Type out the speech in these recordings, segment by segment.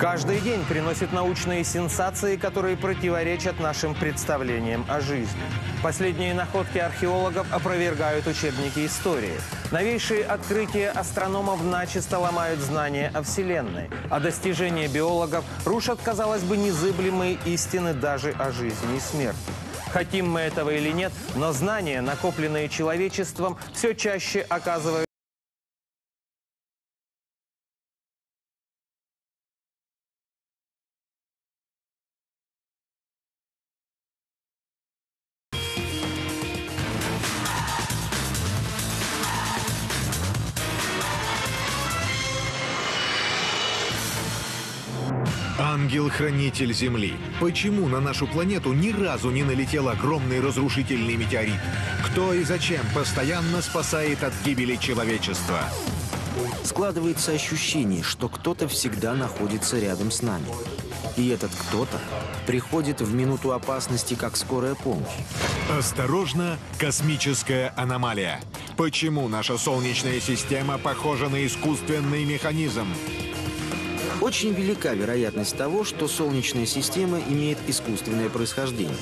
каждый день приносит научные сенсации, которые противоречат нашим представлениям о жизни. Последние находки археологов опровергают учебники истории. Новейшие открытия астрономов начисто ломают знания о Вселенной, а достижения биологов рушат, казалось бы, незыблемые истины даже о жизни и смерти. Хотим мы этого или нет, но знания, накопленные человечеством, все чаще оказываются Ангел-хранитель Земли. Почему на нашу планету ни разу не налетел огромный разрушительный метеорит? Кто и зачем постоянно спасает от гибели человечества? Складывается ощущение, что кто-то всегда находится рядом с нами. И этот кто-то приходит в минуту опасности, как скорая помощь. Осторожно, космическая аномалия. Почему наша Солнечная система похожа на искусственный механизм? Очень велика вероятность того, что Солнечная система имеет искусственное происхождение.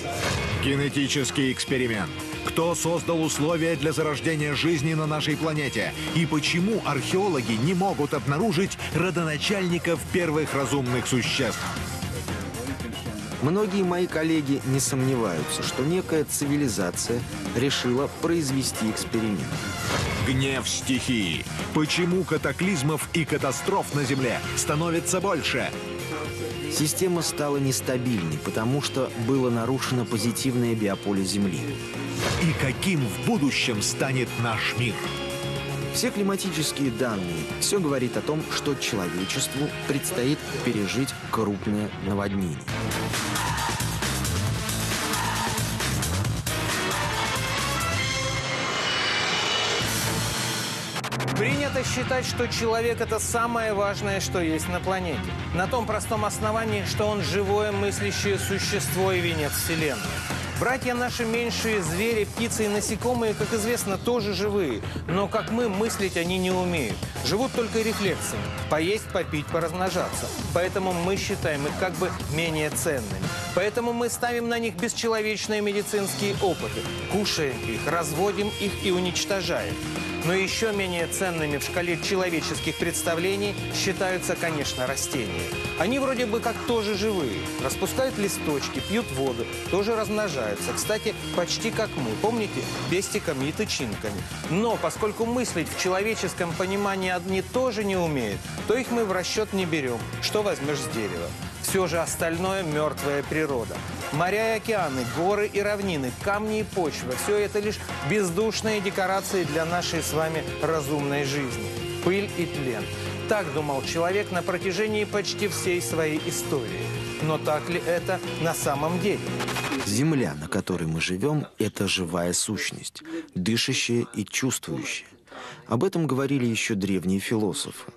Генетический эксперимент. Кто создал условия для зарождения жизни на нашей планете? И почему археологи не могут обнаружить родоначальников первых разумных существ? Многие мои коллеги не сомневаются, что некая цивилизация решила произвести эксперимент. Гнев стихии. Почему катаклизмов и катастроф на Земле становится больше? Система стала нестабильной, потому что было нарушено позитивное биополе Земли. И каким в будущем станет наш мир? Все климатические данные, все говорит о том, что человечеству предстоит пережить крупное наводнение. Принято считать, что человек – это самое важное, что есть на планете. На том простом основании, что он живое, мыслящее существо и венец Вселенной. Братья наши меньшие, звери, птицы и насекомые, как известно, тоже живые. Но, как мы, мыслить они не умеют. Живут только рефлексами – поесть, попить, поразмножаться. Поэтому мы считаем их как бы менее ценными. Поэтому мы ставим на них бесчеловечные медицинские опыты. Кушаем их, разводим их и уничтожаем. Но еще менее ценными в шкале человеческих представлений считаются, конечно, растения. Они вроде бы как тоже живые. Распускают листочки, пьют воду, тоже размножаются. Кстати, почти как мы. Помните? Пестиками и тычинками. Но поскольку мыслить в человеческом понимании одни тоже не умеют, то их мы в расчет не берем. Что возьмешь с дерева? Все же остальное – мертвая природа. Моря и океаны, горы и равнины, камни и почва – все это лишь бездушные декорации для нашей с вами разумной жизни. Пыль и тлен. Так думал человек на протяжении почти всей своей истории. Но так ли это на самом деле? Земля, на которой мы живем, – это живая сущность, дышащая и чувствующая. Об этом говорили еще древние философы.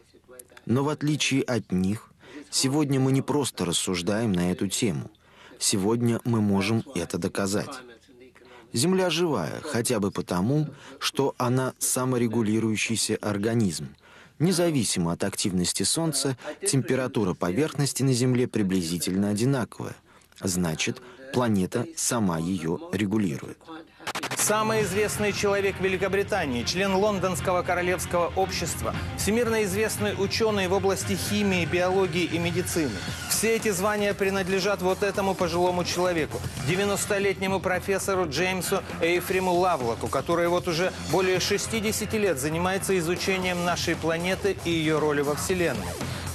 Но в отличие от них, сегодня мы не просто рассуждаем на эту тему. Сегодня мы можем это доказать. Земля живая, хотя бы потому, что она саморегулирующийся организм. Независимо от активности Солнца, температура поверхности на Земле приблизительно одинаковая. Значит, планета сама ее регулирует. Самый известный человек Великобритании, член Лондонского королевского общества, всемирно известный ученый в области химии, биологии и медицины. Все эти звания принадлежат вот этому пожилому человеку, 90-летнему профессору Джеймсу Эйфрему Лавлоку, который вот уже более 60 лет занимается изучением нашей планеты и ее роли во Вселенной.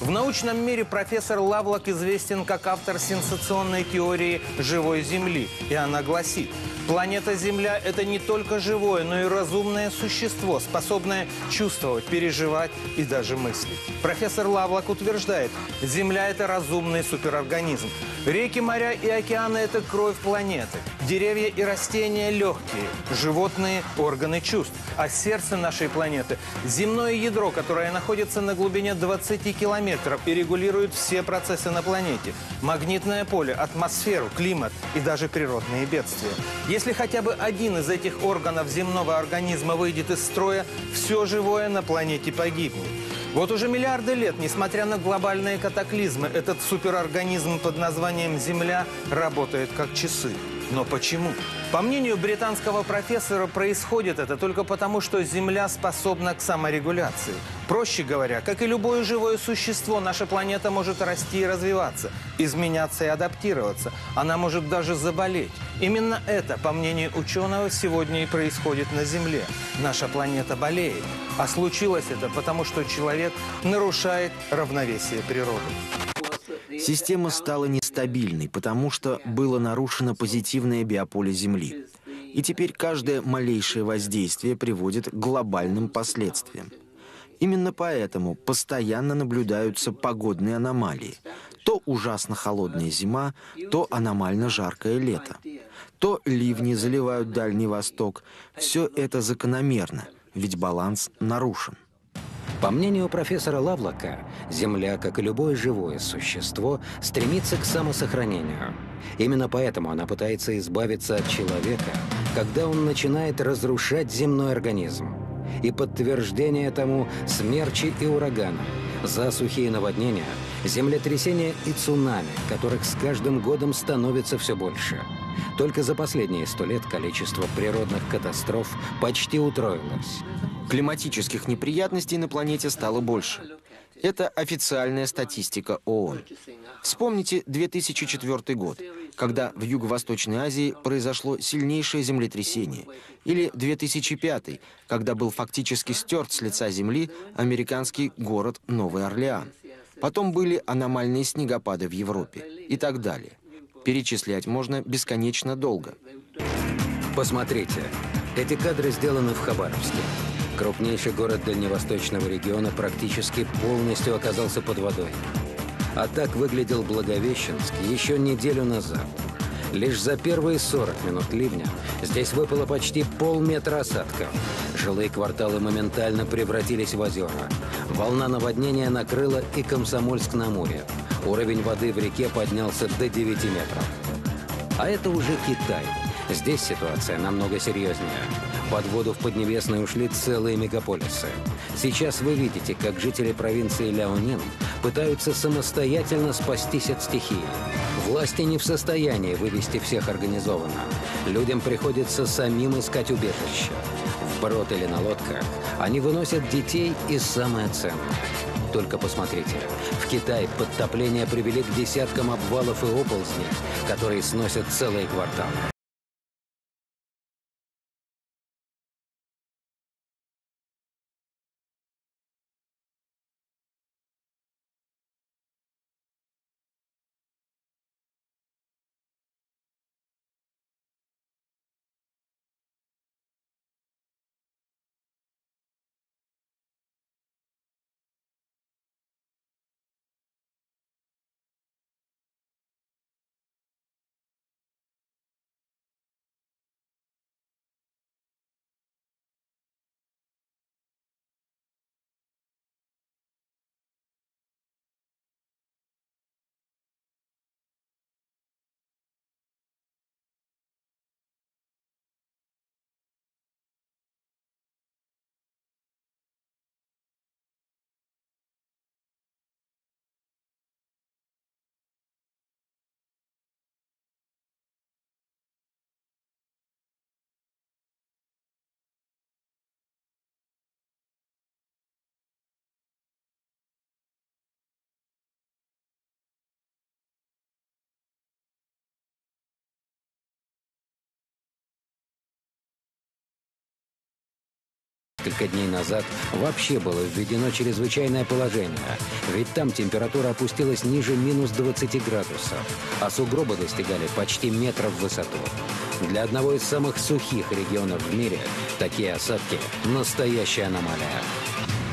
В научном мире профессор Лавлок известен как автор сенсационной теории живой Земли. И она гласит: планета Земля – это не только живое, но и разумное существо, способное чувствовать, переживать и даже мыслить. Профессор Лавлок утверждает, Земля – это разумный суперорганизм. Реки, моря и океаны – это кровь планеты. Деревья и растения – легкие, животные – органы чувств. А сердце нашей планеты – земное ядро, которое находится на глубине 20 километров и регулирует все процессы на планете. Магнитное поле, атмосферу, климат и даже природные бедствия. Если хотя бы один из этих органов земного организма выйдет из строя, все живое на планете погибнет. Вот уже миллиарды лет, несмотря на глобальные катаклизмы, этот суперорганизм под названием Земля работает как часы. Но почему? По мнению британского профессора, происходит это только потому, что Земля способна к саморегуляции. Проще говоря, как и любое живое существо, наша планета может расти и развиваться, изменяться и адаптироваться. Она может даже заболеть. Именно это, по мнению ученого, сегодня и происходит на Земле. Наша планета болеет. А случилось это потому, что человек нарушает равновесие природы. Система стала нестабильной, потому что было нарушено позитивное биополе Земли. И теперь каждое малейшее воздействие приводит к глобальным последствиям. Именно поэтому постоянно наблюдаются погодные аномалии. То ужасно холодная зима, то аномально жаркое лето. То ливни заливают Дальний Восток. Все это закономерно, ведь баланс нарушен. По мнению профессора Лавлока, Земля, как и любое живое существо, стремится к самосохранению. Именно поэтому она пытается избавиться от человека, когда он начинает разрушать земной организм. И подтверждение тому – смерчи и ураганы, засухи и наводнения, землетрясения и цунами, которых с каждым годом становится все больше. Только за последние 100 лет количество природных катастроф почти утроилось. Климатических неприятностей на планете стало больше. Это официальная статистика ООН. Вспомните 2004 год, когда в Юго-Восточной Азии произошло сильнейшее землетрясение. Или 2005, когда был фактически стерт с лица земли американский город Новый Орлеан. Потом были аномальные снегопады в Европе и так далее. Перечислять можно бесконечно долго. Посмотрите, эти кадры сделаны в Хабаровске. Крупнейший город дальневосточного региона практически полностью оказался под водой. А так выглядел Благовещенск еще неделю назад. Лишь за первые 40 минут ливня здесь выпало почти полметра осадков. Жилые кварталы моментально превратились в озера. Волна наводнения накрыла и Комсомольск-на-Амуре. Уровень воды в реке поднялся до 9 метров. А это уже Китай. Здесь ситуация намного серьезнее. Под воду в Поднебесной ушли целые мегаполисы. Сейчас вы видите, как жители провинции Ляонин пытаются самостоятельно спастись от стихии. Власти не в состоянии вывести всех организованно. Людям приходится самим искать убежище. Вброд или на лодках они выносят детей и самое ценное. Только посмотрите, в Китае подтопления привели к десяткам обвалов и оползней, которые сносят целые кварталы. Несколько дней назад вообще было введено чрезвычайное положение, ведь там температура опустилась ниже минус 20 градусов, а сугробы достигали почти метров в высоту. Для одного из самых сухих регионов в мире такие осадки – настоящая аномалия.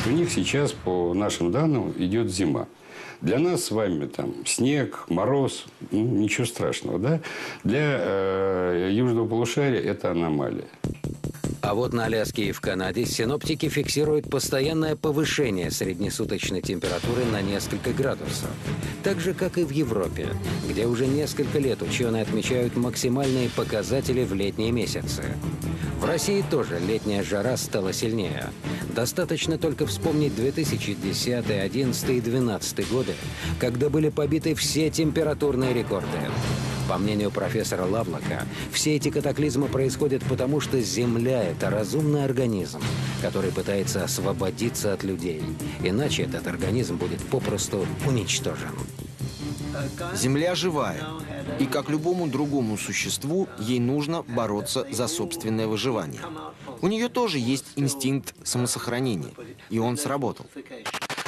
У них сейчас, по нашим данным, идет зима. Для нас с вами там снег, мороз, ну, ничего страшного, да? Для южного полушария это аномалия. А вот на Аляске и в Канаде синоптики фиксируют постоянное повышение среднесуточной температуры на несколько градусов. Так же, как и в Европе, где уже несколько лет ученые отмечают максимальные показатели в летние месяцы. В России тоже летняя жара стала сильнее. Достаточно только вспомнить 2010, 2011 и 2012 годы, когда были побиты все температурные рекорды. По мнению профессора Лавлока, все эти катаклизмы происходят потому, что Земля – это разумный организм, который пытается освободиться от людей. Иначе этот организм будет попросту уничтожен. Земля живая, и как любому другому существу, ей нужно бороться за собственное выживание. У нее тоже есть инстинкт самосохранения, и он сработал.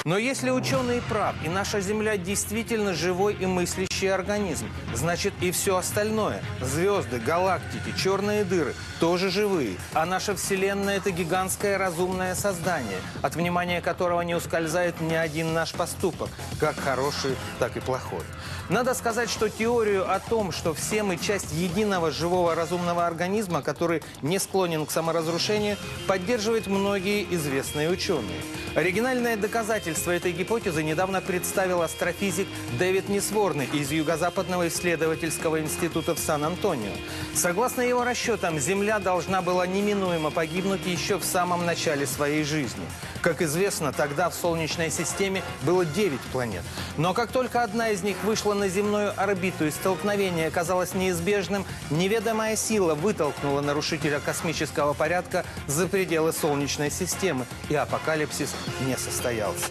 Но если ученые правы, и наша Земля действительно живой и мыслящий организм, значит и все остальное – звезды, галактики, черные дыры – тоже живые. А наша Вселенная – это гигантское разумное создание, от внимания которого не ускользает ни один наш поступок, как хороший, так и плохой. Надо сказать, что теорию о том, что все мы часть единого живого разумного организма, который не склонен к саморазрушению, поддерживают многие известные ученые. Оригинальное доказательство этой гипотезы недавно представил астрофизик Дэвид Несворны из Юго-Западного исследовательского института в Сан-Антонио. Согласно его расчетам, Земля должна была неминуемо погибнуть еще в самом начале своей жизни. Как известно, тогда в Солнечной системе было 9 планет. Но как только одна из них вышла на земную орбиту и столкновение оказалось неизбежным, неведомая сила вытолкнула нарушителя космического порядка за пределы Солнечной системы, и апокалипсис не состоялся.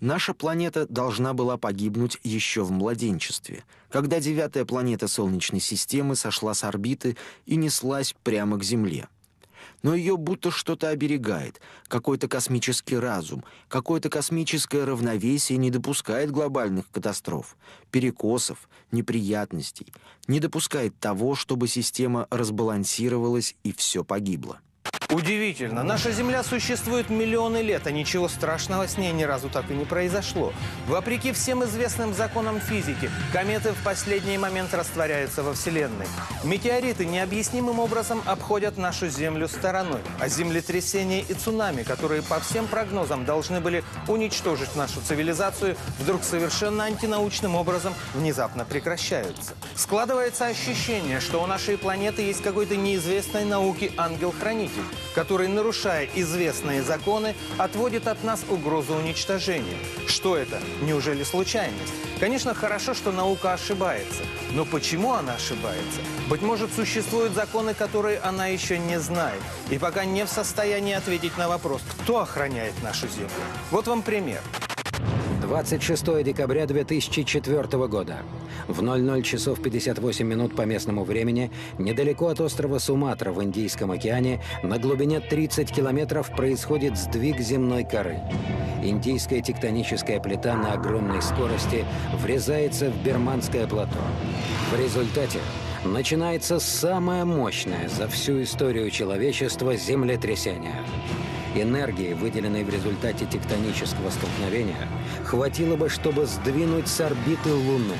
Наша планета должна была погибнуть еще в младенчестве, когда 9-я планета Солнечной системы сошла с орбиты и неслась прямо к Земле. Но ее будто что-то оберегает, какой-то космический разум, какое-то космическое равновесие не допускает глобальных катастроф, перекосов, неприятностей, не допускает того, чтобы система разбалансировалась и все погибло. Удивительно. Наша Земля существует миллионы лет, а ничего страшного с ней ни разу так и не произошло. Вопреки всем известным законам физики, кометы в последний момент растворяются во Вселенной. Метеориты необъяснимым образом обходят нашу Землю стороной. А землетрясения и цунами, которые по всем прогнозам должны были уничтожить нашу цивилизацию, вдруг совершенно антинаучным образом внезапно прекращаются. Складывается ощущение, что у нашей планеты есть какой-то неизвестной науке ангел-хранитель, который, нарушая известные законы, отводит от нас угрозу уничтожения. Что это? Неужели случайность? Конечно, хорошо, что наука ошибается. Но почему она ошибается? Быть может, существуют законы, которые она еще не знает, и пока не в состоянии ответить на вопрос, кто охраняет нашу Землю. Вот вам пример. 26 декабря 2004 года. В 00 часов 58 минут по местному времени недалеко от острова Суматра в Индийском океане на глубине 30 километров происходит сдвиг земной коры. Индийская тектоническая плита на огромной скорости врезается в Бирманское плато. В результате начинается самое мощное за всю историю человечества землетрясение. Энергии, выделенной в результате тектонического столкновения, хватило бы, чтобы сдвинуть с орбиты Луну.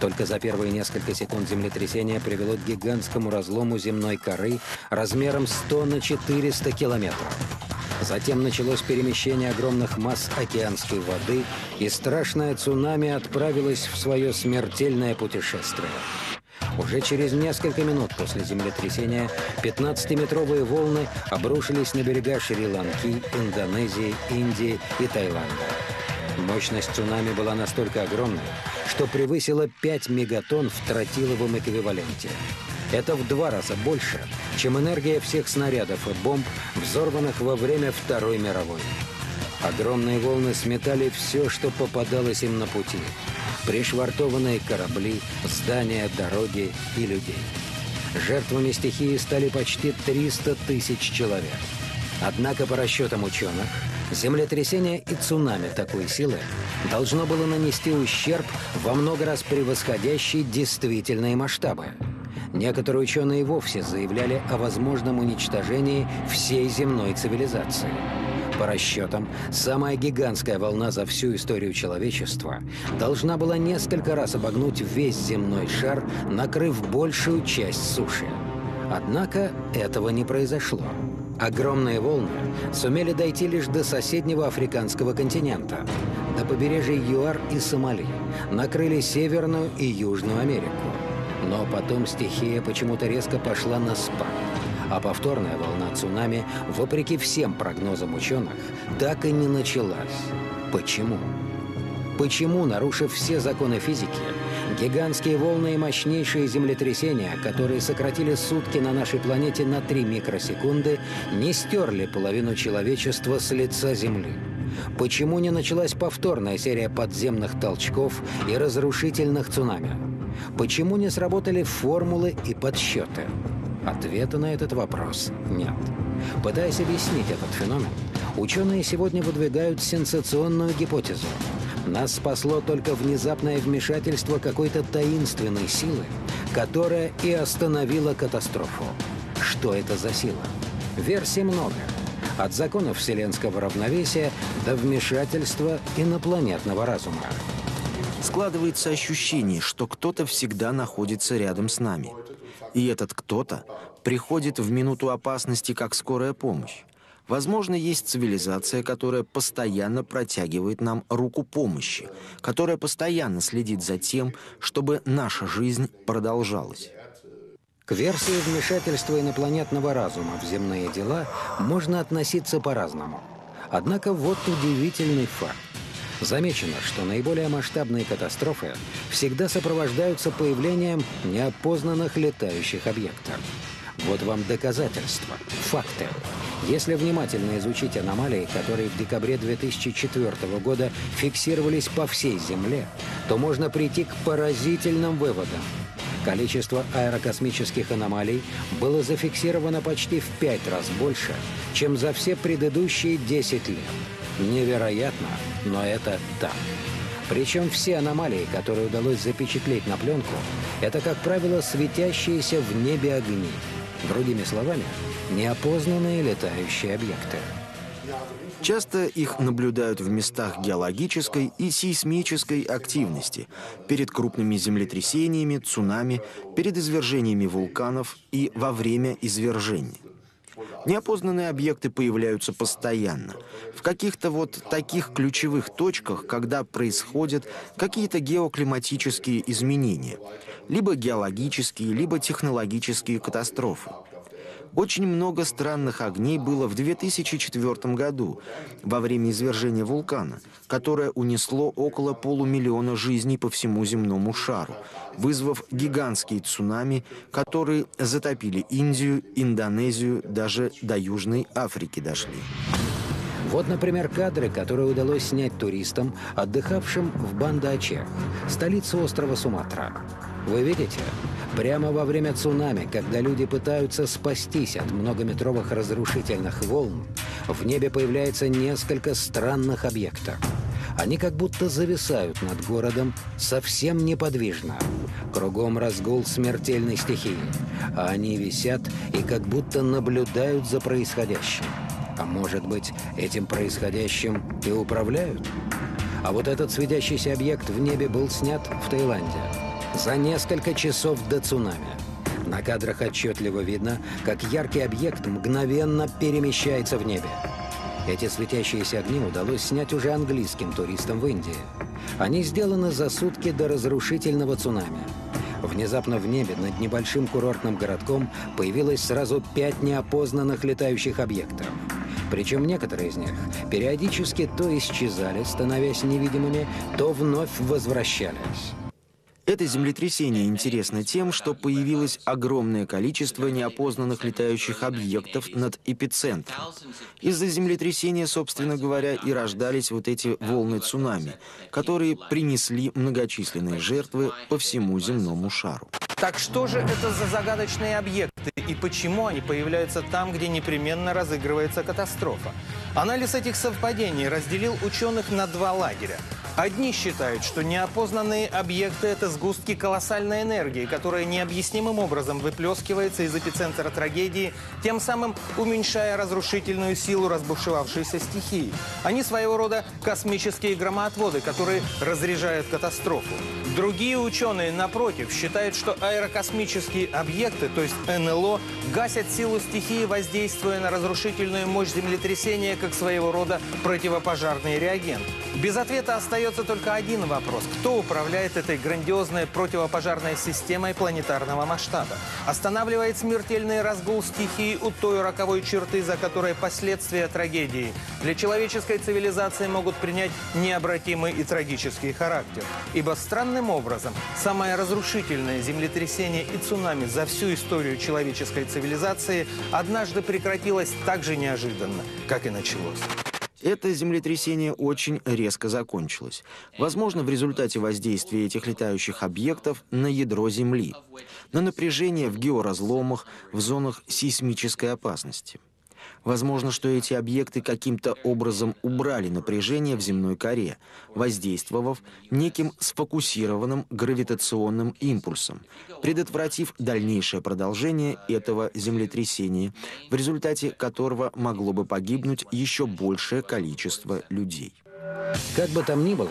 Только за первые несколько секунд землетрясение привело к гигантскому разлому земной коры размером 100 на 400 километров. Затем началось перемещение огромных масс океанской воды, и страшное цунами отправилось в свое смертельное путешествие. Уже через несколько минут после землетрясения 15-метровые волны обрушились на берега Шри-Ланки, Индонезии, Индии и Таиланда. Мощность цунами была настолько огромной, что превысила 5 мегатонн в тротиловом эквиваленте. Это в 2 раза больше, чем энергия всех снарядов и бомб, взорванных во время Второй мировой. Огромные волны сметали все, что попадалось им на пути. Пришвартованные корабли, здания, дороги и людей. Жертвами стихии стали почти 300 тысяч человек. Однако, по расчетам ученых, землетрясение и цунами такой силы должно было нанести ущерб во много раз превосходящий действительные масштабы. Некоторые ученые вовсе заявляли о возможном уничтожении всей земной цивилизации. По расчетам, самая гигантская волна за всю историю человечества должна была несколько раз обогнуть весь земной шар, накрыв большую часть суши. Однако этого не произошло. Огромные волны сумели дойти лишь до соседнего африканского континента, до побережья ЮАР и Сомали, накрыли Северную и Южную Америку. Но потом стихия почему-то резко пошла на спад. а повторная волна цунами, вопреки всем прогнозам ученых, так и не началась. Почему? Почему, нарушив все законы физики, гигантские волны и мощнейшие землетрясения, которые сократили сутки на нашей планете на 3 микросекунды, не стерли половину человечества с лица Земли? Почему не началась повторная серия подземных толчков и разрушительных цунами? Почему не сработали формулы и подсчеты? Ответа на этот вопрос нет. Пытаясь объяснить этот феномен, ученые сегодня выдвигают сенсационную гипотезу. Нас спасло только внезапное вмешательство какой-то таинственной силы, которая и остановила катастрофу. Что это за сила? Версий много. От законов вселенского равновесия до вмешательства инопланетного разума. Складывается ощущение, что кто-то всегда находится рядом с нами. И этот кто-то приходит в минуту опасности как скорая помощь. Возможно, есть цивилизация, которая постоянно протягивает нам руку помощи, которая постоянно следит за тем, чтобы наша жизнь продолжалась. К версии вмешательства инопланетного разума в земные дела можно относиться по-разному. Однако вот удивительный факт. Замечено, что наиболее масштабные катастрофы всегда сопровождаются появлением неопознанных летающих объектов. Вот вам доказательства, факты. Если внимательно изучить аномалии, которые в декабре 2004 года фиксировались по всей Земле, то можно прийти к поразительным выводам. Количество аэрокосмических аномалий было зафиксировано почти в 5 раз больше, чем за все предыдущие 10 лет. Невероятно, но это так. Причем все аномалии, которые удалось запечатлеть на пленку, это, как правило, светящиеся в небе огни. Другими словами, неопознанные летающие объекты. Часто их наблюдают в местах геологической и сейсмической активности, перед крупными землетрясениями, цунами, перед извержениями вулканов и во время извержений. Неопознанные объекты появляются постоянно, в каких-то вот таких ключевых точках, когда происходят какие-то геоклиматические изменения, либо геологические, либо технологические катастрофы. Очень много странных огней было в 2004 году, во время извержения вулкана, которое унесло около полумиллиона жизней по всему земному шару, вызвав гигантские цунами, которые затопили Индию, Индонезию, даже до Южной Африки дошли. Вот, например, кадры, которые удалось снять туристам, отдыхавшим в Банда-Ачех, столице острова Суматра. Вы видите? Прямо во время цунами, когда люди пытаются спастись от многометровых разрушительных волн, в небе появляется несколько странных объектов. Они как будто зависают над городом совсем неподвижно. Кругом разгул смертельной стихии, а они висят и как будто наблюдают за происходящим. А может быть, этим происходящим и управляют? А вот этот светящийся объект в небе был снят в Таиланде. За несколько часов до цунами. На кадрах отчетливо видно, как яркий объект мгновенно перемещается в небе. Эти светящиеся огни удалось снять уже английским туристам в Индии. Они сделаны за сутки до разрушительного цунами. Внезапно в небе над небольшим курортным городком появилось сразу 5 неопознанных летающих объектов. Причем некоторые из них периодически то исчезали, становясь невидимыми, то вновь возвращались. Это землетрясение интересно тем, что появилось огромное количество неопознанных летающих объектов над эпицентром. Из-за землетрясения, собственно говоря, и рождались вот эти волны цунами, которые принесли многочисленные жертвы по всему земному шару. Так что же это за загадочные объекты и почему они появляются там, где непременно разыгрывается катастрофа? Анализ этих совпадений разделил ученых на 2 лагеря. Одни считают, что неопознанные объекты – это сгустки колоссальной энергии, которая необъяснимым образом выплескивается из эпицентра трагедии, тем самым уменьшая разрушительную силу разбушевавшейся стихии. Они своего рода космические громоотводы, которые разряжают катастрофу. Другие ученые, напротив, считают, что аэрокосмические объекты, то есть НЛО, гасят силу стихии, воздействуя на разрушительную мощь землетрясения как своего рода противопожарный реагент. Без ответа остается остается только один вопрос. Кто управляет этой грандиозной противопожарной системой планетарного масштаба? Останавливает смертельный разгул стихии у той роковой черты, за которой последствия трагедии для человеческой цивилизации могут принять необратимый и трагический характер. Ибо странным образом самое разрушительное землетрясение и цунами за всю историю человеческой цивилизации однажды прекратилось так же неожиданно, как и началось. Это землетрясение очень резко закончилось. Возможно, в результате воздействия этих летающих объектов на ядро Земли, на напряжение в георазломах, в зонах сейсмической опасности. Возможно, что эти объекты каким-то образом убрали напряжение в земной коре, воздействовав неким сфокусированным гравитационным импульсом, предотвратив дальнейшее продолжение этого землетрясения, в результате которого могло бы погибнуть еще большее количество людей. Как бы там ни было,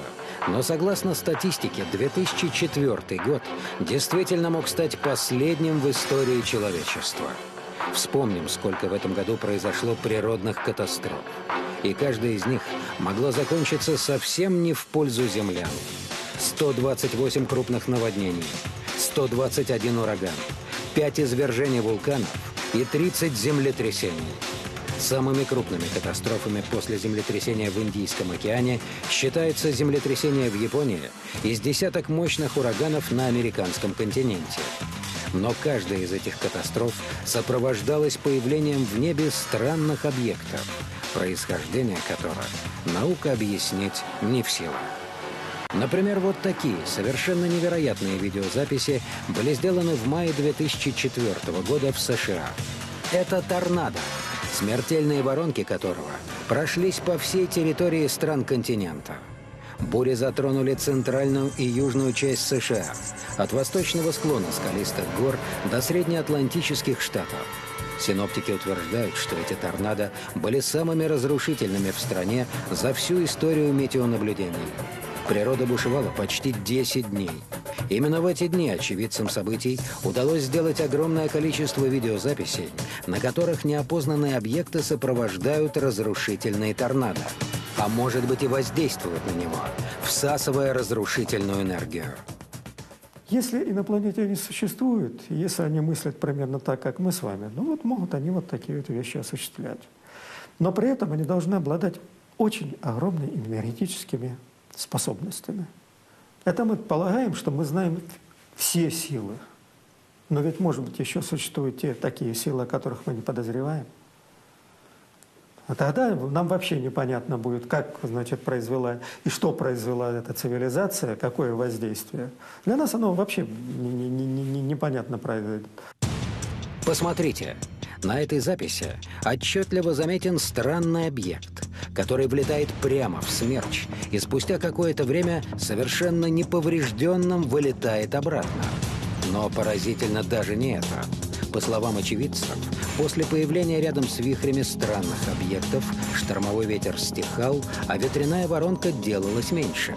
но согласно статистике, 2004 год действительно мог стать последним в истории человечества. Вспомним, сколько в этом году произошло природных катастроф. И каждая из них могла закончиться совсем не в пользу землян. 128 крупных наводнений, 121 ураган, 5 извержений вулканов и 30 землетрясений. Самыми крупными катастрофами после землетрясения в Индийском океане считается землетрясение в Японии и с десяток мощных ураганов на американском континенте. Но каждая из этих катастроф сопровождалась появлением в небе странных объектов, происхождение которых наука объяснить не в силах. Например, вот такие совершенно невероятные видеозаписи были сделаны в мае 2004 года в США. Это торнадо, смертельные воронки которого прошлись по всей территории стран континента. Бури затронули центральную и южную часть США, от восточного склона скалистых гор до среднеатлантических штатов. Синоптики утверждают, что эти торнадо были самыми разрушительными в стране за всю историю метеонаблюдений. Природа бушевала почти 10 дней. Именно в эти дни очевидцам событий удалось сделать огромное количество видеозаписей, на которых неопознанные объекты сопровождают разрушительные торнадо. А может быть и воздействовать на него, всасывая разрушительную энергию. Если инопланетяне существуют, если они мыслят примерно так, как мы с вами, ну вот могут они вот такие вот вещи осуществлять. Но при этом они должны обладать очень огромными энергетическими способностями. Это мы полагаем, что мы знаем все силы. Но ведь, может быть, еще существуют те такие силы, о которых мы не подозреваем. А тогда нам вообще непонятно будет, как, значит, произвела и что произвела эта цивилизация, какое воздействие. Для нас оно вообще непонятно произойдет. Посмотрите, на этой записи отчетливо заметен странный объект, который влетает прямо в смерч и спустя какое-то время совершенно неповрежденным вылетает обратно. Но поразительно даже не это. По словам очевидцев, после появления рядом с вихрями странных объектов штормовой ветер стихал, а ветряная воронка делалась меньше.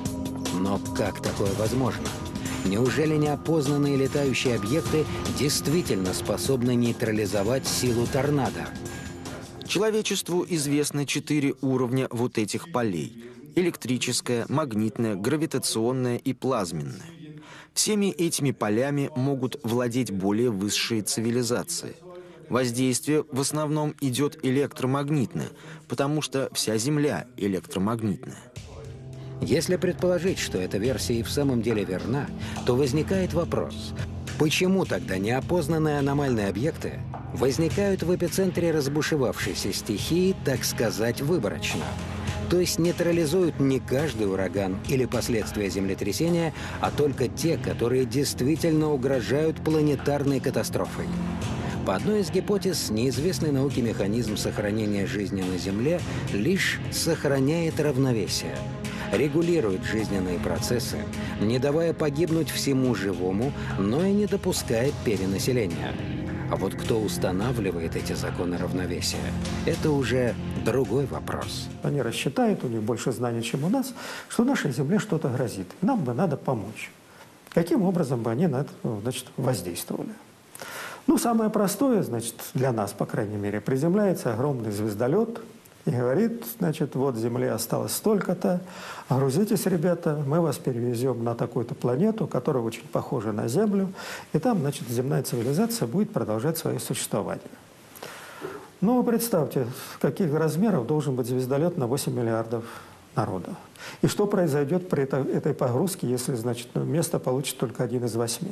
Но как такое возможно? Неужели неопознанные летающие объекты действительно способны нейтрализовать силу торнадо? Человечеству известны 4 уровня вот этих полей – электрическое, магнитное, гравитационное и плазменное. Всеми этими полями могут владеть более высшие цивилизации. Воздействие в основном идет электромагнитное, потому что вся Земля электромагнитная. Если предположить, что эта версия и в самом деле верна, то возникает вопрос, почему тогда неопознанные аномальные объекты возникают в эпицентре разбушевавшейся стихии, так сказать, выборочно? То есть нейтрализуют не каждый ураган или последствия землетрясения, а только те, которые действительно угрожают планетарной катастрофой. По одной из гипотез, неизвестный науке механизм сохранения жизни на Земле лишь сохраняет равновесие, регулирует жизненные процессы, не давая погибнуть всему живому, но и не допускает перенаселения. А вот кто устанавливает эти законы равновесия, это уже другой вопрос. Они рассчитают, у них больше знаний, чем у нас, что нашей Земле что-то грозит. Нам бы надо помочь. Каким образом бы они на это, значит, воздействовали? Ну, самое простое, значит, для нас, по крайней мере, приземляется огромный звездолет и говорит, значит, вот земли осталось столько-то, грузитесь, ребята, мы вас перевезем на такую-то планету, которая очень похожа на Землю, и там, значит, земная цивилизация будет продолжать свое существование. Ну, представьте, каких размеров должен быть звездолет на 8 миллиардов народа. И что произойдет при этой погрузке, если, значит, место получит только один из 8?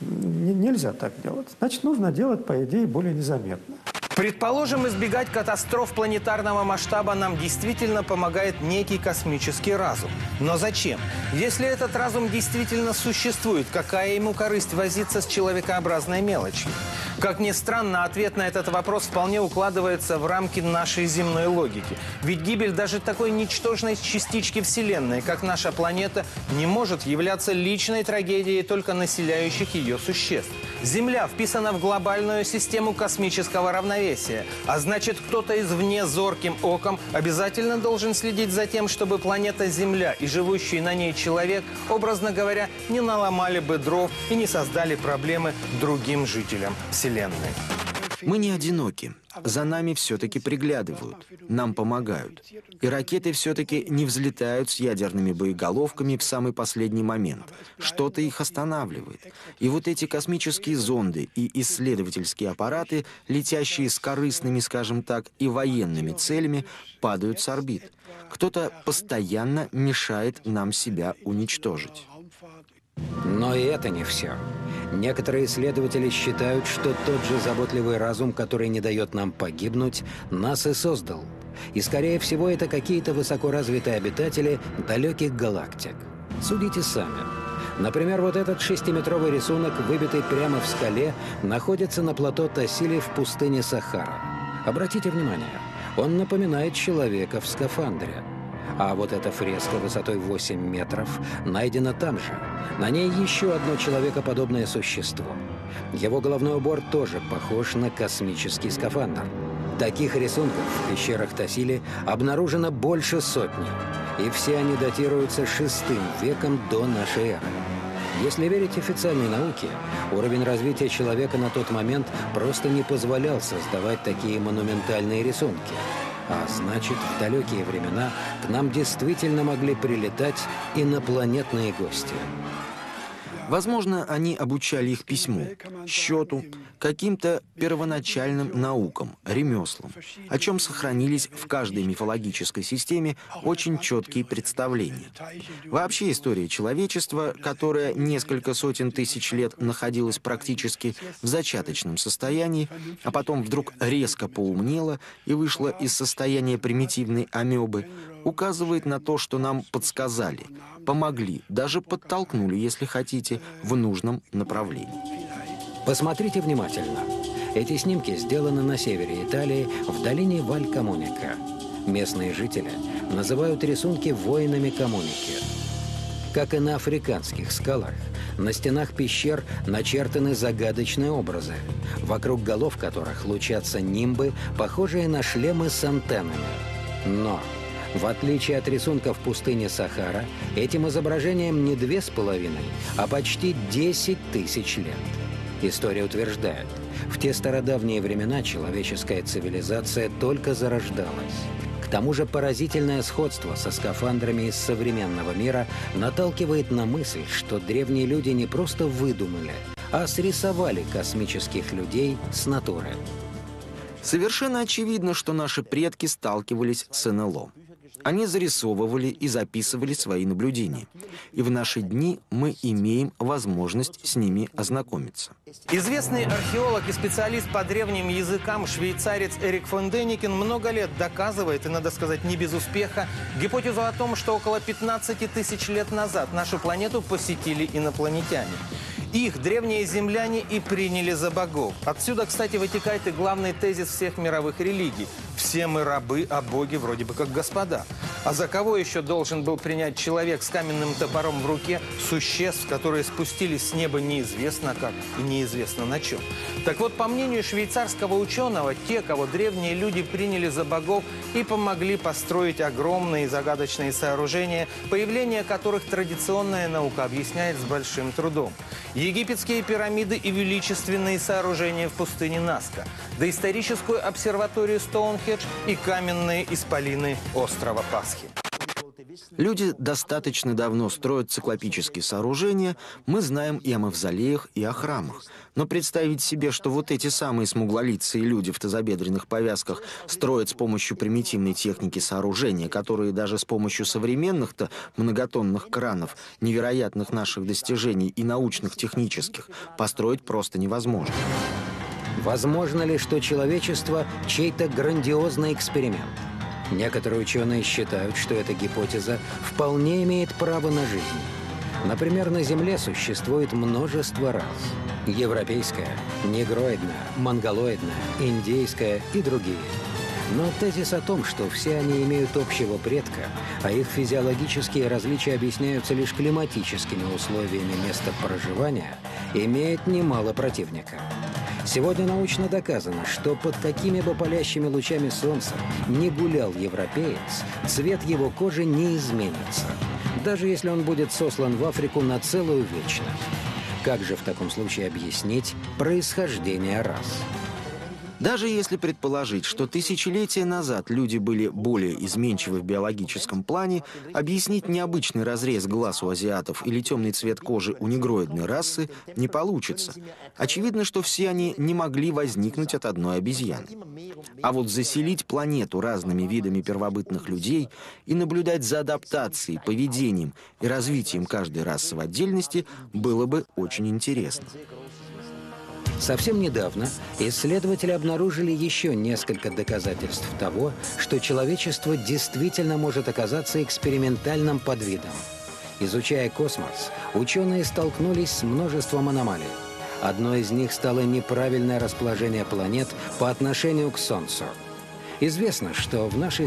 Нельзя так делать. Значит, нужно делать, по идее, более незаметно. Предположим, избегать катастроф планетарного масштаба нам действительно помогает некий космический разум. Но зачем? Если этот разум действительно существует, какая ему корысть возиться с человекообразной мелочью? Как ни странно, ответ на этот вопрос вполне укладывается в рамки нашей земной логики. Ведь гибель даже такой ничтожной частички Вселенной, как наша планета, не может являться личной трагедией только населяющих ее существ. Земля вписана в глобальную систему космического равновесия. А значит, кто-то извне зорким оком обязательно должен следить за тем, чтобы планета Земля и живущий на ней человек, образно говоря, не наломали бы дров и не создали проблемы другим жителям Вселенной. Мы не одиноки. За нами все-таки приглядывают, нам помогают. И ракеты все-таки не взлетают с ядерными боеголовками в самый последний момент. Что-то их останавливает. И вот эти космические зонды и исследовательские аппараты, летящие с корыстными, скажем так, и военными целями, падают с орбит. Кто-то постоянно мешает нам себя уничтожить. Но и это не все. Некоторые исследователи считают, что тот же заботливый разум, который не дает нам погибнуть, нас и создал. И, скорее всего, это какие-то высокоразвитые обитатели далеких галактик. Судите сами. Например, вот этот 6-метровый рисунок, выбитый прямо в скале, находится на плато Тасили в пустыне Сахара. Обратите внимание, он напоминает человека в скафандре. А вот эта фреска высотой 8 метров найдена там же. На ней еще одно человекоподобное существо. Его головной убор тоже похож на космический скафандр. Таких рисунков в пещерах Тасили обнаружено больше сотни. И все они датируются 6 веком до нашей эры. Если верить официальной науке, уровень развития человека на тот момент просто не позволял создавать такие монументальные рисунки. А значит, в далекие времена к нам действительно могли прилетать инопланетные гости. Возможно, они обучали их письму, счету, каким-то первоначальным наукам, ремеслам, о чем сохранились в каждой мифологической системе очень четкие представления. Вообще история человечества, которая несколько сотен тысяч лет находилась практически в зачаточном состоянии, а потом вдруг резко поумнела и вышла из состояния примитивной амебы, указывает на то, что нам подсказали, помогли, даже подтолкнули, если хотите, в нужном направлении. Посмотрите внимательно. Эти снимки сделаны на севере Италии, в долине Валь-Камуника. Местные жители называют рисунки воинами Камуники. Как и на африканских скалах, на стенах пещер начертаны загадочные образы, вокруг голов которых лучатся нимбы, похожие на шлемы с антеннами. Но в отличие от рисунков пустыни Сахара, этим изображением не 2,5, а почти 10 000 лет. История утверждает, в те стародавние времена человеческая цивилизация только зарождалась. К тому же поразительное сходство со скафандрами из современного мира наталкивает на мысль, что древние люди не просто выдумали, а срисовали космических людей с натуры. Совершенно очевидно, что наши предки сталкивались с НЛО. Они зарисовывали и записывали свои наблюдения. И в наши дни мы имеем возможность с ними ознакомиться. Известный археолог и специалист по древним языкам швейцарец Эрик фон Деникин много лет доказывает, и, надо сказать, не без успеха, гипотезу о том, что около 15 000 лет назад нашу планету посетили инопланетяне. Их древние земляне и приняли за богов. Отсюда, кстати, вытекает и главный тезис всех мировых религий. Все мы рабы, а боги вроде бы как господа. А за кого еще должен был принять человек с каменным топором в руке существ, которые спустились с неба неизвестно как и неизвестно на чем? Так вот, по мнению швейцарского ученого, те, кого древние люди приняли за богов и помогли построить огромные загадочные сооружения, появление которых традиционная наука объясняет с большим трудом. Египетские пирамиды и величественные сооружения в пустыне Наска, доисторическую обсерваторию Стоунхендж и каменные исполины острова Пасхи. Люди достаточно давно строят циклопические сооружения, мы знаем и о мавзолеях, и о храмах. Но представить себе, что вот эти самые смуглолицые люди в тазобедренных повязках строят с помощью примитивной техники сооружения, которые даже с помощью современных-то многотонных кранов, невероятных наших достижений и научных технических, построить просто невозможно. Возможно ли, что человечество – чей-то грандиозный эксперимент? Некоторые ученые считают, что эта гипотеза вполне имеет право на жизнь. Например, на Земле существует множество рас. Европейская, негроидная, монголоидная, индейская и другие. Но тезис о том, что все они имеют общего предка, а их физиологические различия объясняются лишь климатическими условиями места проживания, имеет немало противника. Сегодня научно доказано, что под какими бы палящими лучами солнца не гулял европеец, цвет его кожи не изменится, даже если он будет сослан в Африку на целую вечность. Как же в таком случае объяснить происхождение рас? Даже если предположить, что тысячелетия назад люди были более изменчивы в биологическом плане, объяснить необычный разрез глаз у азиатов или темный цвет кожи у негроидной расы не получится. Очевидно, что все они не могли возникнуть от одной обезьяны. А вот заселить планету разными видами первобытных людей и наблюдать за адаптацией, поведением и развитием каждой расы в отдельности было бы очень интересно. Совсем недавно исследователи обнаружили еще несколько доказательств того, что человечество действительно может оказаться экспериментальным подвидом. Изучая космос, ученые столкнулись с множеством аномалий. Одной из них стало неправильное расположение планет по отношению к Солнцу. Известно, что в нашей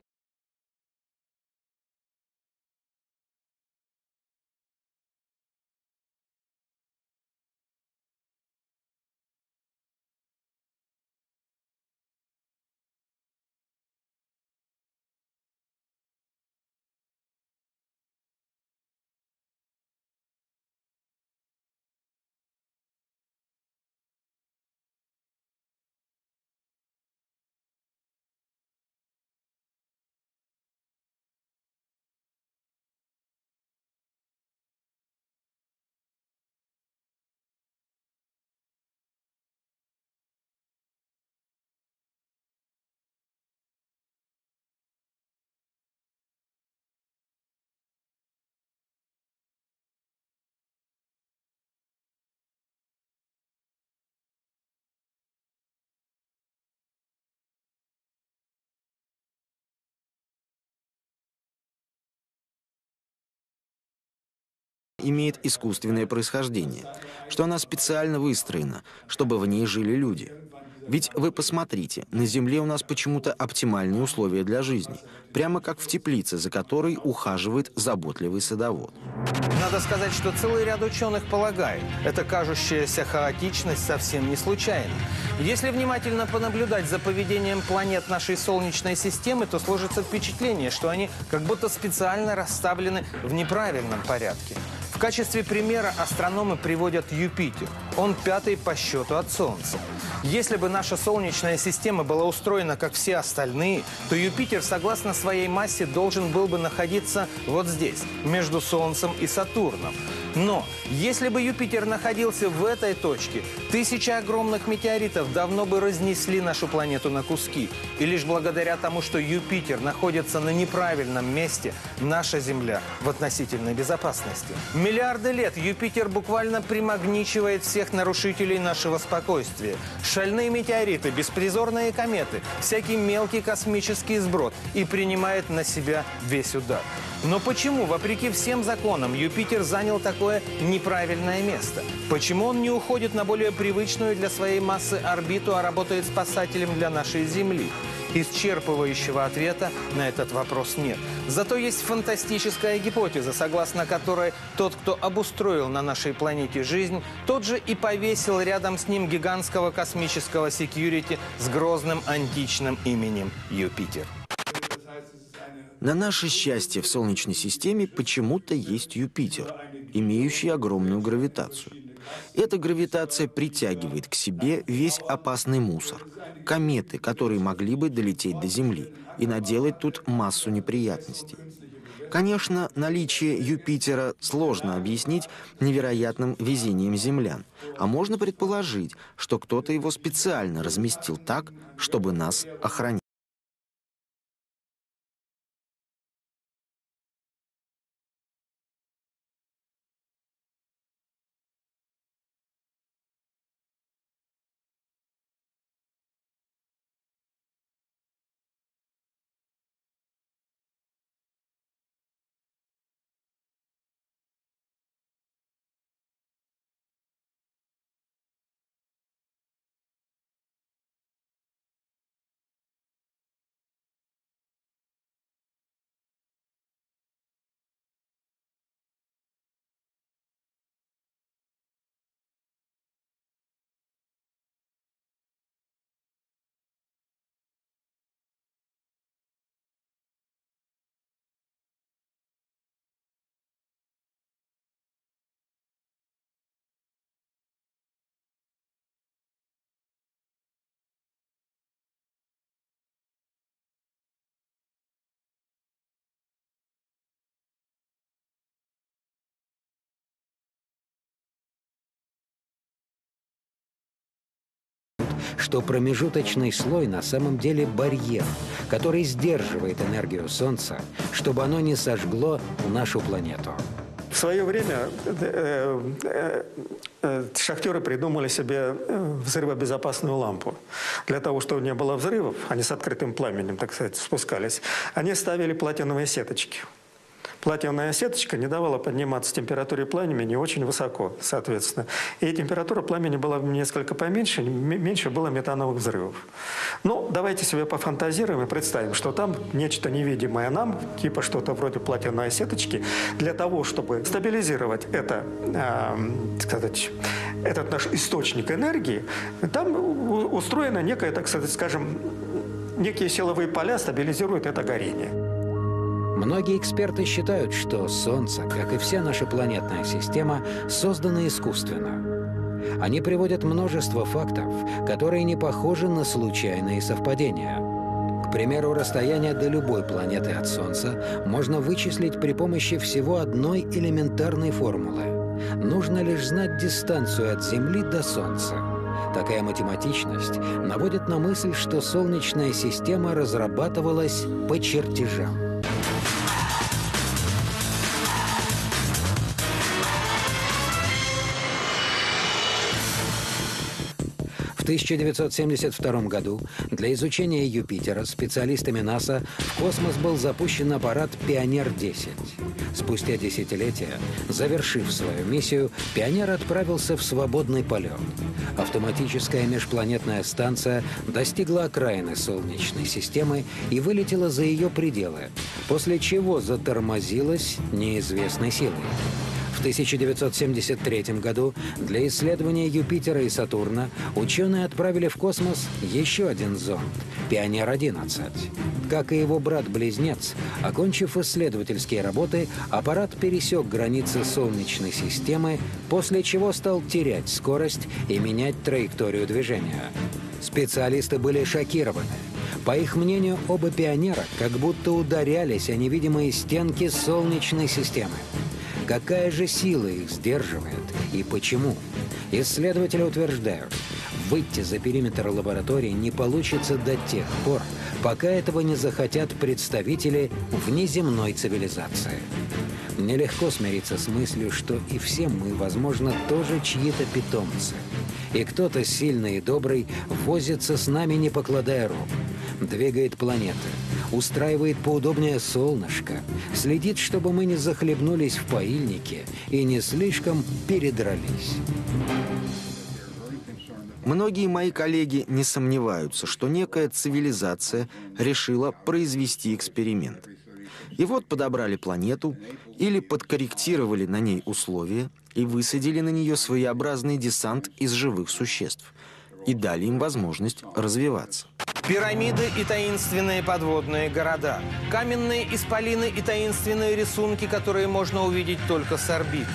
имеет искусственное происхождение, что она специально выстроена, чтобы в ней жили люди. Ведь вы посмотрите, на Земле у нас почему-то оптимальные условия для жизни, прямо как в теплице, за которой ухаживает заботливый садовод. Надо сказать, что целый ряд ученых полагает, эта кажущаяся хаотичность совсем не случайна. Если внимательно понаблюдать за поведением планет нашей Солнечной системы, то сложится впечатление, что они как будто специально расставлены в неправильном порядке. В качестве примера астрономы приводят Юпитер. Он пятый по счету от Солнца. Если бы наша Солнечная система была устроена, как все остальные, то Юпитер, согласно своей массе, должен был бы находиться вот здесь, между Солнцем и Сатурном. Но если бы Юпитер находился в этой точке, тысячи огромных метеоритов давно бы разнесли нашу планету на куски. И лишь благодаря тому, что Юпитер находится на неправильном месте, наша Земля в относительной безопасности. Миллиарды лет Юпитер буквально примагничивает всех нарушителей нашего спокойствия. Шальные метеориты, беспризорные кометы, всякий мелкий космический сброд и принимает на себя весь удар. Но почему, вопреки всем законам, Юпитер занял такое неправильное место? Почему он не уходит на более привычную для своей массы орбиту, а работает спасателем для нашей Земли? Исчерпывающего ответа на этот вопрос нет. Зато есть фантастическая гипотеза, согласно которой тот, кто обустроил на нашей планете жизнь, тот же и повесил рядом с ним гигантского космического секьюрити с грозным античным именем Юпитер. На наше счастье в Солнечной системе почему-то есть Юпитер, имеющий огромную гравитацию. Эта гравитация притягивает к себе весь опасный мусор, кометы, которые могли бы долететь до Земли и наделать тут массу неприятностей. Конечно, наличие Юпитера сложно объяснить невероятным везением землян, а можно предположить, что кто-то его специально разместил так, чтобы нас охранять. Что промежуточный слой на самом деле барьер, который сдерживает энергию Солнца, чтобы оно не сожгло нашу планету. В свое время шахтеры придумали себе взрывобезопасную лампу. Для того, чтобы не было взрывов, они с открытым пламенем, так сказать, спускались, они ставили платиновые сеточки. Платиновая сеточка не давала подниматься температуре пламени очень высоко, соответственно. И температура пламени была несколько поменьше, меньше было метановых взрывов. Ну, давайте себе пофантазируем и представим, что там нечто невидимое нам, типа что-то вроде платиновой сеточки, для того, чтобы стабилизировать это, этот наш источник энергии, там устроена некая, так скажем, некие силовые поля стабилизируют это горение. Многие эксперты считают, что Солнце, как и вся наша планетная система, создана искусственно. Они приводят множество фактов, которые не похожи на случайные совпадения. К примеру, расстояние до любой планеты от Солнца можно вычислить при помощи всего одной элементарной формулы. Нужно лишь знать дистанцию от Земли до Солнца. Такая математичность наводит на мысль, что Солнечная система разрабатывалась по чертежам. В 1972 году для изучения Юпитера специалистами НАСА в космос был запущен аппарат «Пионер-10». Спустя десятилетия, завершив свою миссию, «Пионер» отправился в свободный полет. Автоматическая межпланетная станция достигла окраины Солнечной системы и вылетела за ее пределы, после чего затормозилась неизвестной силой. В 1973 году для исследования Юпитера и Сатурна ученые отправили в космос еще один зонд — «Пионер-11». Как и его брат-близнец, окончив исследовательские работы, аппарат пересек границы Солнечной системы, после чего стал терять скорость и менять траекторию движения. Специалисты были шокированы. По их мнению, оба «Пионера» как будто ударялись о невидимые стенки Солнечной системы. Какая же сила их сдерживает и почему? Исследователи утверждают, выйти за периметр лаборатории не получится до тех пор, пока этого не захотят представители внеземной цивилизации. Нелегко смириться с мыслью, что и все мы, возможно, тоже чьи-то питомцы. И кто-то сильный и добрый возится с нами, не покладая рук, двигает планеты, устраивает поудобнее солнышко, следит, чтобы мы не захлебнулись в поильнике и не слишком передрались. Многие мои коллеги не сомневаются, что некая цивилизация решила произвести эксперимент. И вот подобрали планету или подкорректировали на ней условия и высадили на нее своеобразный десант из живых существ и дали им возможность развиваться. Пирамиды и таинственные подводные города. Каменные исполины и таинственные рисунки, которые можно увидеть только с орбиты.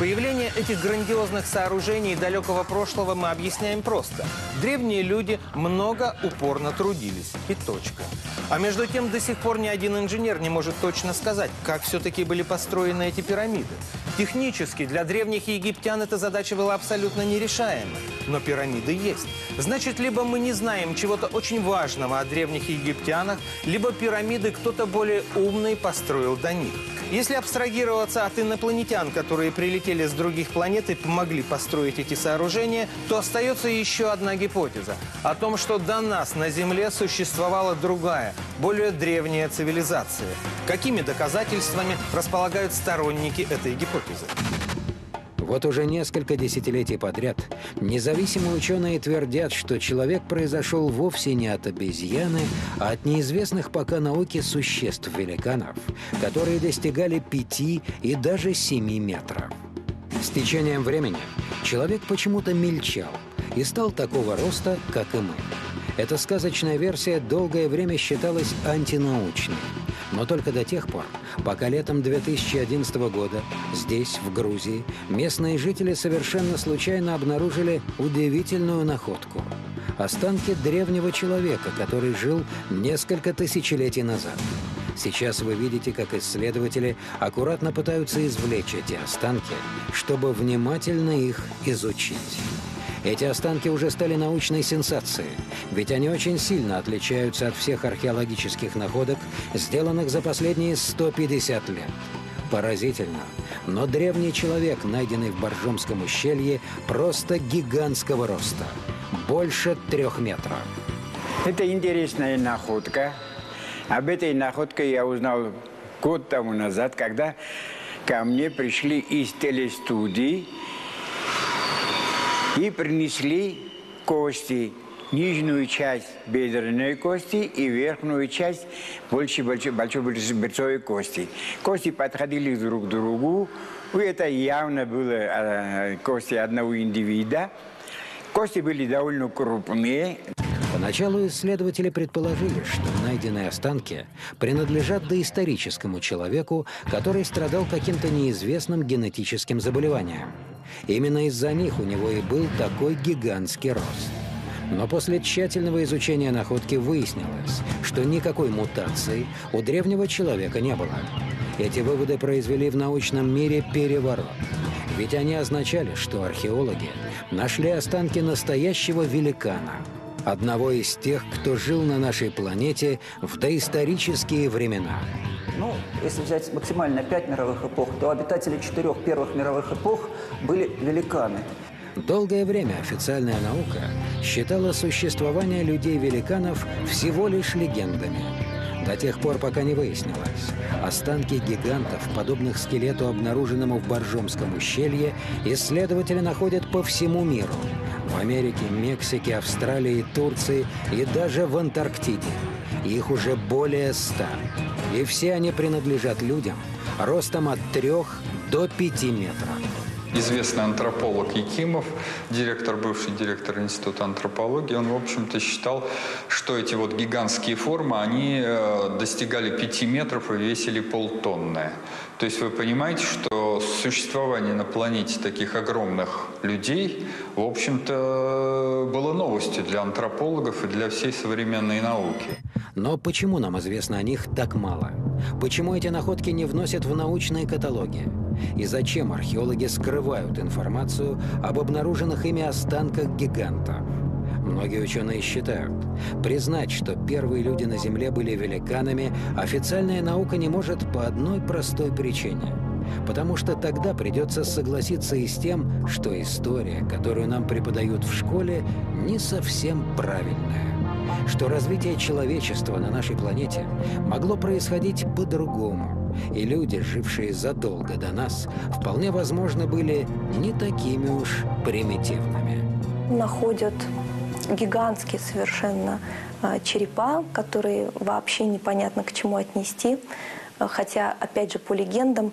Появление этих грандиозных сооружений далекого прошлого мы объясняем просто. Древние люди много упорно трудились. И точка. А между тем до сих пор ни один инженер не может точно сказать, как все-таки были построены эти пирамиды. Технически для древних египтян эта задача была абсолютно нерешаема. Но пирамиды есть. Значит, либо мы не знаем чего-то очень важного о древних египтянах, либо пирамиды кто-то более умный построил до них. Если абстрагироваться от инопланетян, которые прилетели с других планет и помогли построить эти сооружения, то остается еще одна гипотеза о том, что до нас на Земле существовала другая, более древняя цивилизация. Какими доказательствами располагают сторонники этой гипотезы? Вот уже несколько десятилетий подряд независимые ученые твердят, что человек произошел вовсе не от обезьяны, а от неизвестных пока науке существ-великанов, которые достигали 5 и даже 7 метров. С течением времени человек почему-то мельчал и стал такого роста, как и мы. Эта сказочная версия долгое время считалась антинаучной. Но только до тех пор, пока летом 2011 года здесь, в Грузии, местные жители совершенно случайно обнаружили удивительную находку. Останки древнего человека, который жил несколько тысячелетий назад. Сейчас вы видите, как исследователи аккуратно пытаются извлечь эти останки, чтобы внимательно их изучить. Эти останки уже стали научной сенсацией, ведь они очень сильно отличаются от всех археологических находок, сделанных за последние 150 лет. Поразительно, но древний человек, найденный в Боржомском ущелье, просто гигантского роста. Больше 3 метров. Это интересная находка. Об этой находке я узнал год тому назад, когда ко мне пришли из телестудии и принесли кости, нижнюю часть бедренной кости и верхнюю часть большой кости. Кости подходили друг к другу, и это явно были кости одного индивида. Кости были довольно крупные. Поначалу исследователи предположили, что найденные останки принадлежат доисторическому человеку, который страдал каким-то неизвестным генетическим заболеванием. Именно из-за них у него и был такой гигантский рост. Но после тщательного изучения находки выяснилось, что никакой мутации у древнего человека не было. Эти выводы произвели в научном мире переворот. Ведь они означали, что археологи нашли останки настоящего великана. Одного из тех, кто жил на нашей планете в доисторические времена. Ну, если взять максимально 5 мировых эпох, то обитатели 4 первых мировых эпох были великаны. Долгое время официальная наука считала существование людей-великанов всего лишь легендами. До тех пор, пока не выяснилось, останки гигантов, подобных скелету, обнаруженному в Боржомском ущелье, исследователи находят по всему миру. В Америке, Мексике, Австралии, Турции и даже в Антарктиде. Их уже более 100. И все они принадлежат людям ростом от 3 до 5 метров. Известный антрополог Якимов, бывший директор Института антропологии, он, в общем-то, считал, что эти вот гигантские формы, они достигали 5 метров и весили полтонны. То есть вы понимаете, что существование на планете таких огромных людей, в общем-то, было новостью для антропологов и для всей современной науки. Но почему нам известно о них так мало? Почему эти находки не вносят в научные каталоги? И зачем археологи скрывают информацию об обнаруженных ими останках гигантов? Многие ученые считают, признать, что первые люди на Земле были великанами, официальная наука не может по одной простой причине. Потому что тогда придется согласиться и с тем, что история, которую нам преподают в школе, не совсем правильная. Что развитие человечества на нашей планете могло происходить по-другому, и люди, жившие задолго до нас, вполне возможно были не такими уж примитивными. Находят гигантские совершенно черепа, которые вообще непонятно к чему отнести, хотя, опять же, по легендам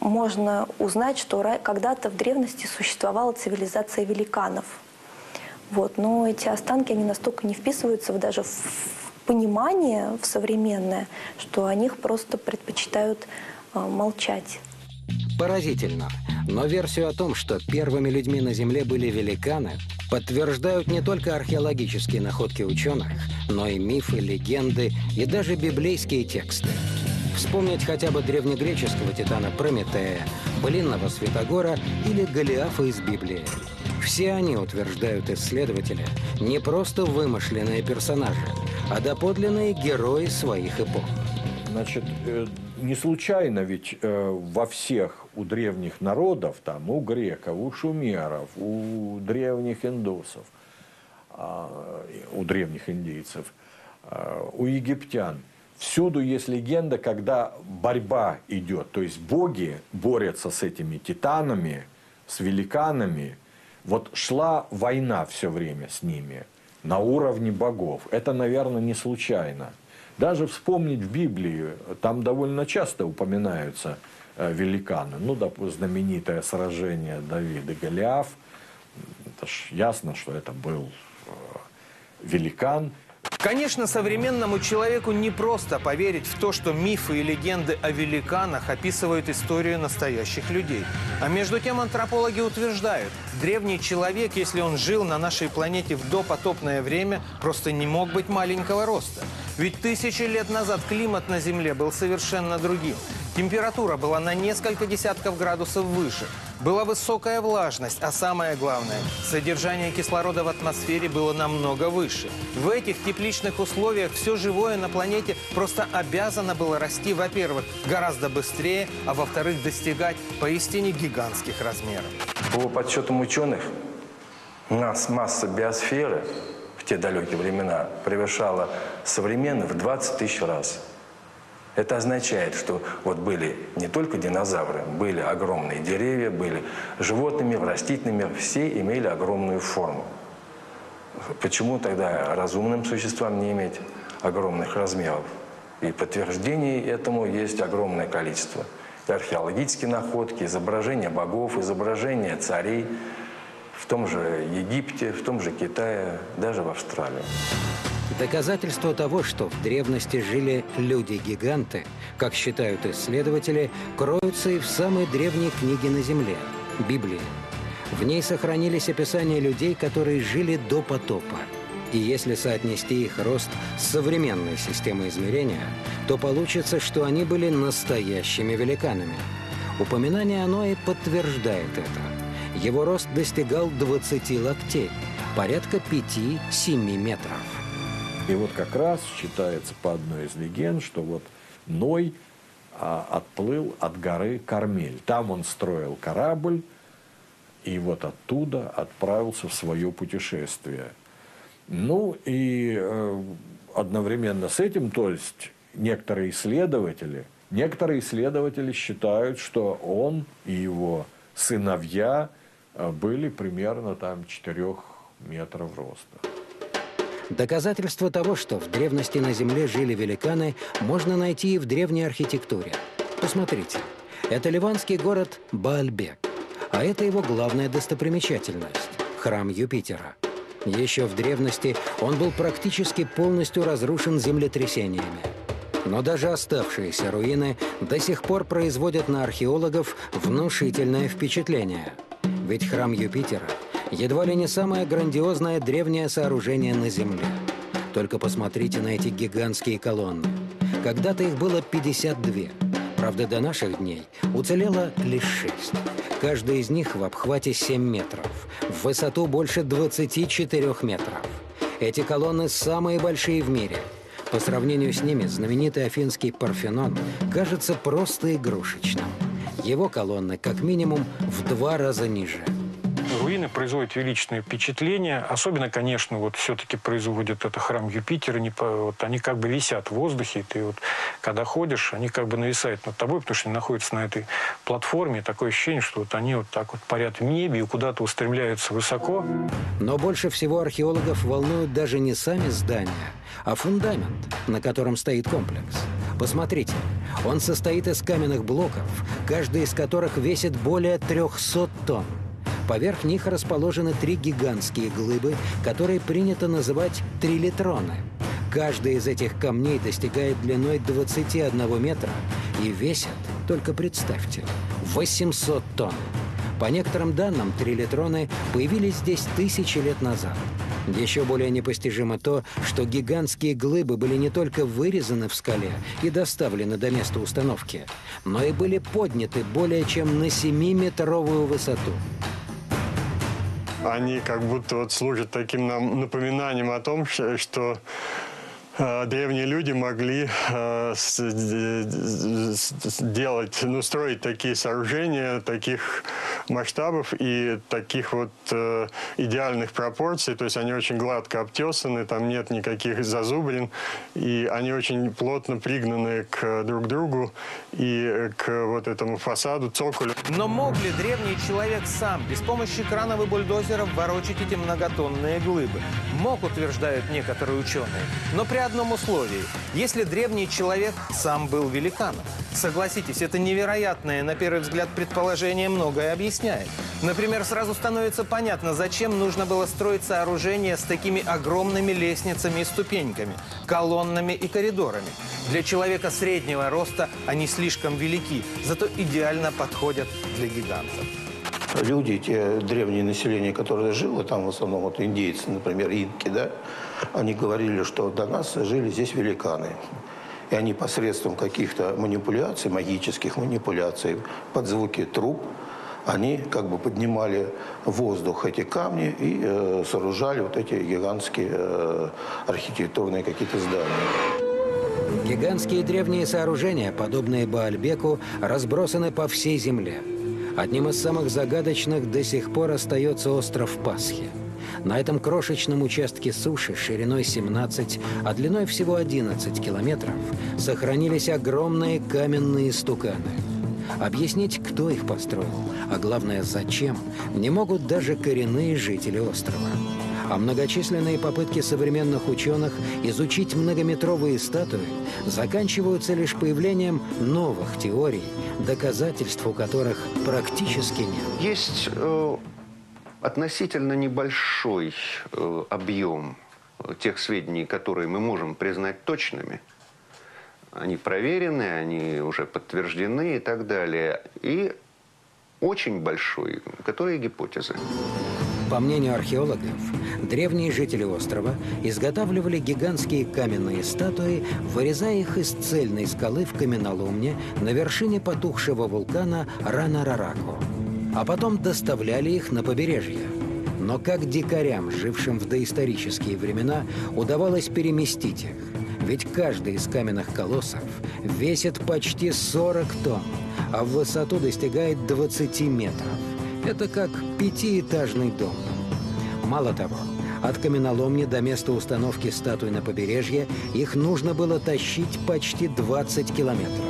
можно узнать, что когда-то в древности существовала цивилизация великанов. Вот, но эти останки, они настолько не вписываются даже в понимание, в современное, что о них просто предпочитают молчать. Поразительно, но версию о том, что первыми людьми на Земле были великаны, подтверждают не только археологические находки ученых, но и мифы, легенды и даже библейские тексты. Вспомнить хотя бы древнегреческого титана Прометея, былинного Святогора или Голиафа из Библии. Все они, утверждают исследователи, не просто вымышленные персонажи, а доподлинные герои своих эпох. Значит, не случайно ведь во всех у древних народов, там, у греков, у шумеров, у древних индусов, у древних индейцев, у египтян, всюду есть легенда, когда борьба идет. То есть боги борются с этими титанами, с великанами. Вот шла война все время с ними на уровне богов. Это, наверное, не случайно. Даже вспомнить в Библии, там довольно часто упоминаются великаны. Ну, допустим, знаменитое сражение Давида и Голиаф. Это ж ясно, что это был великан. Конечно, современному человеку непросто поверить в то, что мифы и легенды о великанах описывают историю настоящих людей. А между тем антропологи утверждают, древний человек, если он жил на нашей планете в допотопное время, просто не мог быть маленького роста. Ведь тысячи лет назад климат на Земле был совершенно другим. Температура была на несколько десятков градусов выше. Была высокая влажность, а самое главное, содержание кислорода в атмосфере было намного выше. В этих тепличных условиях все живое на планете просто обязано было расти, во-первых, гораздо быстрее, а во-вторых, достигать поистине гигантских размеров. По подсчетам ученых, масса биосферы в те далекие времена превышала современную в 20 тысяч раз. Это означает, что вот были не только динозавры, были огромные деревья, были животными, растительными, все имели огромную форму. Почему тогда разумным существам не иметь огромных размеров? И подтверждений этому есть огромное количество. И археологические находки, изображения богов, изображения царей в том же Египте, в том же Китае, даже в Австралии. Доказательство того, что в древности жили люди-гиганты, как считают исследователи, кроются и в самой древней книге на Земле – Библии. В ней сохранились описания людей, которые жили до потопа. И если соотнести их рост с современной системой измерения, то получится, что они были настоящими великанами. Упоминание оно и подтверждает это. Его рост достигал 20 локтей, порядка 5-7 метров. И вот как раз считается по одной из легенд, что вот Ной отплыл от горы Кармель. Там он строил корабль и вот оттуда отправился в свое путешествие. Ну и одновременно с этим, то есть некоторые исследователи считают, что он и его сыновья были примерно там 4 метров роста. Доказательство того, что в древности на Земле жили великаны, можно найти и в древней архитектуре. Посмотрите, это ливанский город Баальбек, а это его главная достопримечательность – храм Юпитера. Еще в древности он был практически полностью разрушен землетрясениями. Но даже оставшиеся руины до сих пор производят на археологов внушительное впечатление. Ведь храм Юпитера едва ли не самое грандиозное древнее сооружение на Земле. Только посмотрите на эти гигантские колонны. Когда-то их было 52. Правда, до наших дней уцелело лишь 6. Каждая из них в обхвате 7 метров, в высоту больше 24 метров. Эти колонны самые большие в мире. По сравнению с ними знаменитый афинский Парфенон кажется просто игрушечным. Его колонны как минимум в 2 раза ниже. Руины производят величественное впечатление. Особенно, конечно, вот все-таки производит это храм Юпитера. Они как бы висят в воздухе. И ты вот, когда ходишь, они как бы нависают над тобой, потому что они находятся на этой платформе. Такое ощущение, что вот они вот так вот парят в небе и куда-то устремляются высоко. Но больше всего археологов волнуют даже не сами здания, а фундамент, на котором стоит комплекс. Посмотрите, он состоит из каменных блоков, каждый из которых весит более 300 тонн. Поверх них расположены 3 гигантские глыбы, которые принято называть трилитроны. Каждый из этих камней достигает длиной 21 метра и весит Только представьте, 800 тонн. По некоторым данным, триллитроны появились здесь тысячи лет назад. Еще более непостижимо то, что гигантские глыбы были не только вырезаны в скале и доставлены до места установки, но и были подняты более чем на 7-метровую высоту. Они как будто вот служат таким нам напоминанием о том, что древние люди могли делать, ну, строить такие сооружения таких масштабов и таких вот идеальных пропорций. То есть они очень гладко обтесаны, там нет никаких зазубрин, и они очень плотно пригнаны к друг другу и к вот этому фасаду, цоколю. Но мог ли древний человек сам без помощи кранов и бульдозеров ворочить эти многотонные глыбы? Мог, утверждают некоторые ученые, но при одном условии: если древний человек сам был великаном. Согласитесь, это невероятное, на первый взгляд, предположение многое объясняет. Например, сразу становится понятно, зачем нужно было строить сооружение с такими огромными лестницами и ступеньками, колоннами и коридорами. Для человека среднего роста они слишком велики, зато идеально подходят для гигантов. Люди, те древние населения, которые жило там, в основном вот индейцы, например, инки, да, они говорили, что до нас жили здесь великаны. И они посредством каких-то манипуляций, магических манипуляций, под звуки труб, они как бы поднимали в воздух эти камни и сооружали вот эти гигантские архитектурные какие-то здания. Гигантские древние сооружения, подобные Баальбеку, разбросаны по всей земле. Одним из самых загадочных до сих пор остается остров Пасхи. На этом крошечном участке суши шириной 17, а длиной всего 11 километров сохранились огромные каменные стуканы. Объяснить, кто их построил, а главное, зачем, не могут даже коренные жители острова. А многочисленные попытки современных ученых изучить многометровые статуи заканчиваются лишь появлением новых теорий, доказательств у которых практически нет. Есть относительно небольшой объем тех сведений, которые мы можем признать точными. Они проверены, они уже подтверждены и так далее. И очень большой, которые гипотезы. По мнению археологов, древние жители острова изготавливали гигантские каменные статуи, вырезая их из цельной скалы в каменоломне на вершине потухшего вулкана Ранарарако, а потом доставляли их на побережье. Но как дикарям, жившим в доисторические времена, удавалось переместить их? Ведь каждый из каменных колоссов весит почти 40 тонн, а в высоту достигает 20 метров. Это как пятиэтажный дом. Мало того, от каменоломни до места установки статуй на побережье их нужно было тащить почти 20 километров.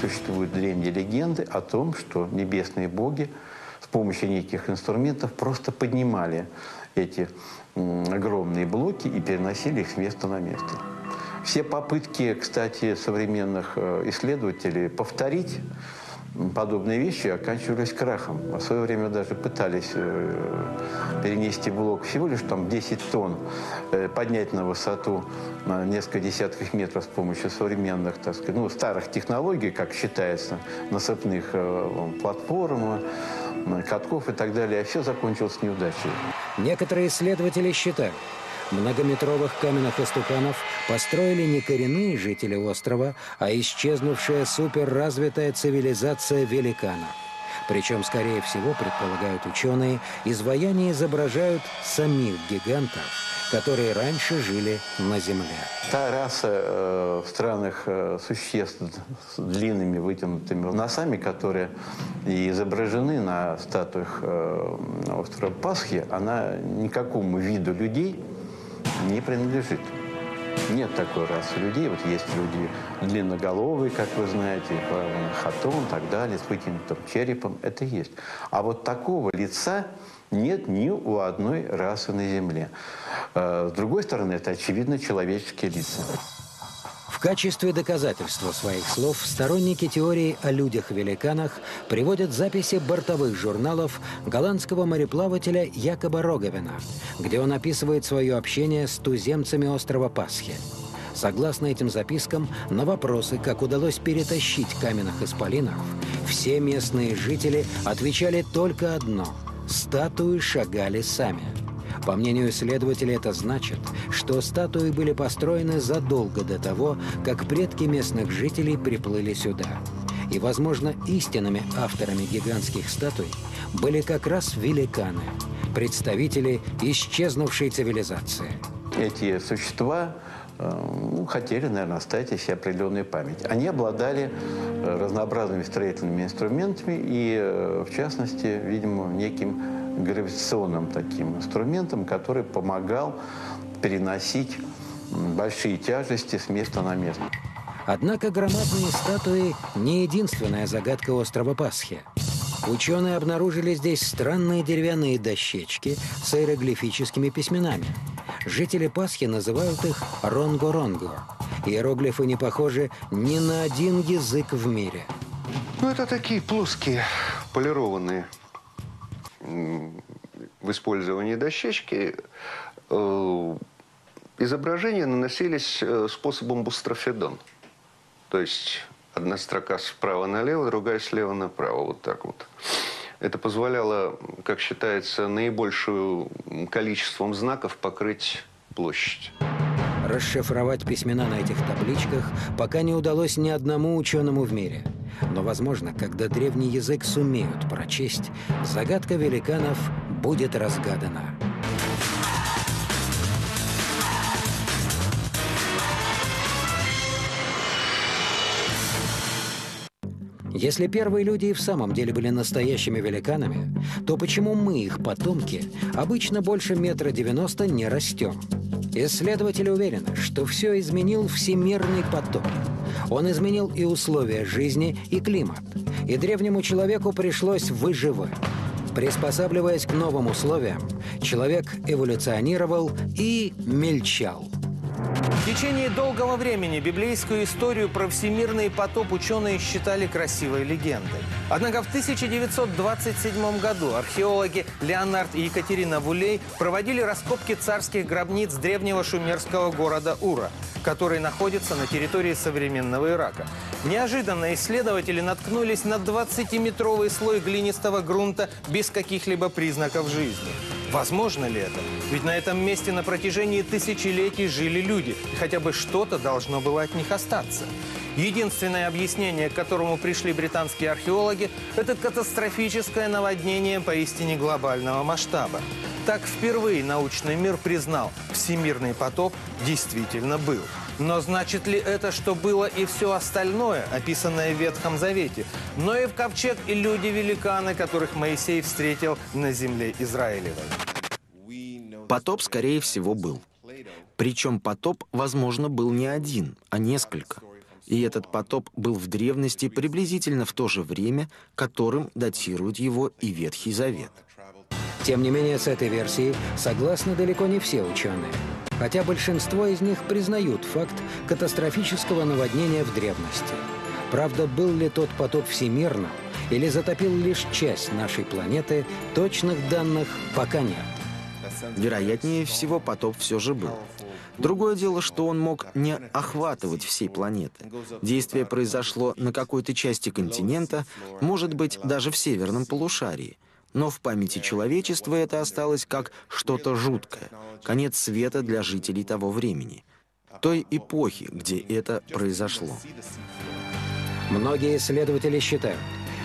Существуют древние легенды о том, что небесные боги с помощью неких инструментов просто поднимали эти огромные блоки и переносили их с места на место. Все попытки, кстати, современных исследователей повторить подобные вещи оканчивались крахом. В свое время даже пытались перенести блок всего лишь там 10 тонн, поднять на высоту несколько десятков метров с помощью современных, так сказать, ну, старых технологий, как считается, насыпных платформ, катков и так далее. А все закончилось неудачей. Некоторые исследователи считают, многометровых каменных истуканов построили не коренные жители острова, а исчезнувшая суперразвитая цивилизация великанов. Причем, скорее всего, предполагают ученые, изваяния изображают самих гигантов, которые раньше жили на Земле. Та раса странных существ с длинными вытянутыми носами, которые и изображены на статуях острова Пасхи, она никакому виду людей не принадлежит. Нет такой расы людей. Вот есть люди длинноголовые, как вы знаете, хатон и так далее, с вытянутым черепом. Это есть. А вот такого лица нет ни у одной расы на Земле. С другой стороны, это, очевидно, человеческие лица. В качестве доказательства своих слов сторонники теории о людях-великанах приводят записи бортовых журналов голландского мореплавателя Якоба Роговина, где он описывает свое общение с туземцами острова Пасхи. Согласно этим запискам, на вопросы, как удалось перетащить каменных исполинов, все местные жители отвечали только одно – статуи шагали сами. По мнению исследователей, это значит, что статуи были построены задолго до того, как предки местных жителей приплыли сюда. И, возможно, истинными авторами гигантских статуй были как раз великаны, представители исчезнувшей цивилизации. Эти существа хотели, наверное, оставить себе определенную память. Они обладали разнообразными строительными инструментами и, в частности, видимо, неким гравитационным таким инструментом, который помогал переносить большие тяжести с места на место. Однако громадные статуи – не единственная загадка острова Пасхи. Ученые обнаружили здесь странные деревянные дощечки с иероглифическими письменами. Жители Пасхи называют их ронго-ронго. Иероглифы не похожи ни на один язык в мире. Ну, это такие плоские, полированные в использовании дощечки. Изображения наносились способом бустрофедон. То есть одна строка справа налево, другая слева направо. Вот так вот. Это позволяло, как считается, наибольшим количеством знаков покрыть площадь. Расшифровать письмена на этих табличках пока не удалось ни одному ученому в мире. Но, возможно, когда древний язык сумеют прочесть, загадка великанов будет разгадана. Если первые люди и в самом деле были настоящими великанами, то почему мы, их потомки, обычно больше 1,90 м не растем? Исследователи уверены, что все изменил всемирный потоп. Он изменил и условия жизни, и климат. И древнему человеку пришлось выживать. Приспосабливаясь к новым условиям, человек эволюционировал и мельчал. В течение долгого времени библейскую историю про всемирный потоп ученые считали красивой легендой. Однако в 1927 году археологи Леонард и Екатерина Вулей проводили раскопки царских гробниц древнего шумерского города Ура, который находится на территории современного Ирака. Неожиданно исследователи наткнулись на 20-метровый слой глинистого грунта без каких-либо признаков жизни. Возможно ли это? Ведь на этом месте на протяжении тысячелетий жили люди, и хотя бы что-то должно было от них остаться. Единственное объяснение, к которому пришли британские археологи, это катастрофическое наводнение поистине глобального масштаба. Так впервые научный мир признал, всемирный потоп действительно был. Но значит ли это, что было и все остальное, описанное в Ветхом Завете? Ноев ковчег и люди-великаны, которых Моисей встретил на земле Израилевой. Потоп, скорее всего, был. Причем потоп, возможно, был не один, а несколько. И этот потоп был в древности приблизительно в то же время, которым датирует его и Ветхий Завет. Тем не менее, с этой версией согласны далеко не все ученые. Хотя большинство из них признают факт катастрофического наводнения в древности. Правда, был ли тот потоп всемирным или затопил лишь часть нашей планеты, точных данных пока нет. Вероятнее всего, потоп все же был. Другое дело, что он мог не охватывать всей планеты. Действие произошло на какой-то части континента, может быть, даже в северном полушарии. Но в памяти человечества это осталось как что-то жуткое, конец света для жителей того времени, той эпохи, где это произошло. Многие исследователи считают,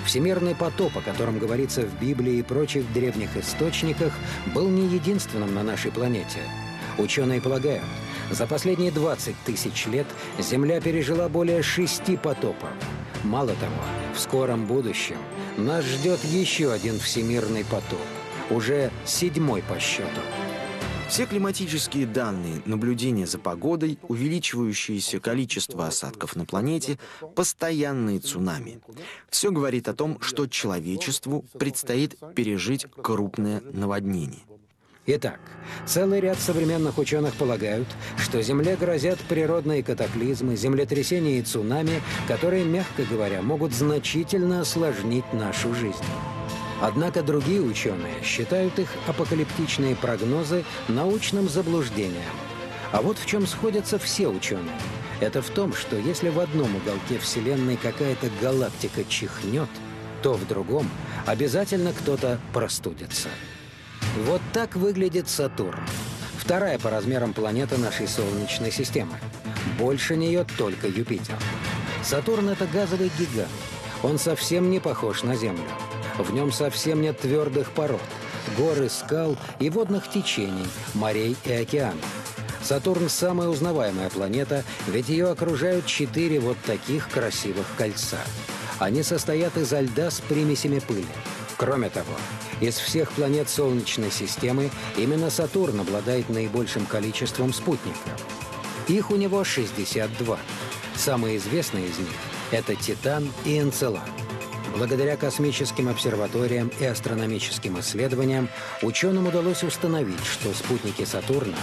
всемирный потоп, о котором говорится в Библии и прочих древних источниках, был не единственным на нашей планете. Ученые полагают, за последние 20 тысяч лет Земля пережила более 6 потопов. Мало того, в скором будущем нас ждет еще один всемирный потоп, уже 7-й по счету. Все климатические данные, наблюдения за погодой, увеличивающееся количество осадков на планете, постоянные цунами. Все говорит о том, что человечеству предстоит пережить крупное наводнение. Итак, целый ряд современных ученых полагают, что Земле грозят природные катаклизмы, землетрясения и цунами, которые, мягко говоря, могут значительно осложнить нашу жизнь. Однако другие ученые считают их апокалиптичные прогнозы научным заблуждением. А вот в чем сходятся все ученые. Это в том, что если в одном уголке Вселенной какая-то галактика чихнет, то в другом обязательно кто-то простудится. Вот так выглядит Сатурн. Вторая по размерам планета нашей Солнечной системы. Больше нее только Юпитер. Сатурн — это газовый гигант. Он совсем не похож на Землю. В нем совсем нет твердых пород, горы, скал и водных течений, морей и океанов. Сатурн — самая узнаваемая планета, ведь ее окружают 4 вот таких красивых кольца. Они состоят изо льда с примесями пыли. Кроме того, из всех планет Солнечной системы именно Сатурн обладает наибольшим количеством спутников. Их у него 62. Самые известные из них — это Титан и Энцелад. Благодаря космическим обсерваториям и астрономическим исследованиям ученым удалось установить, что спутники Сатурна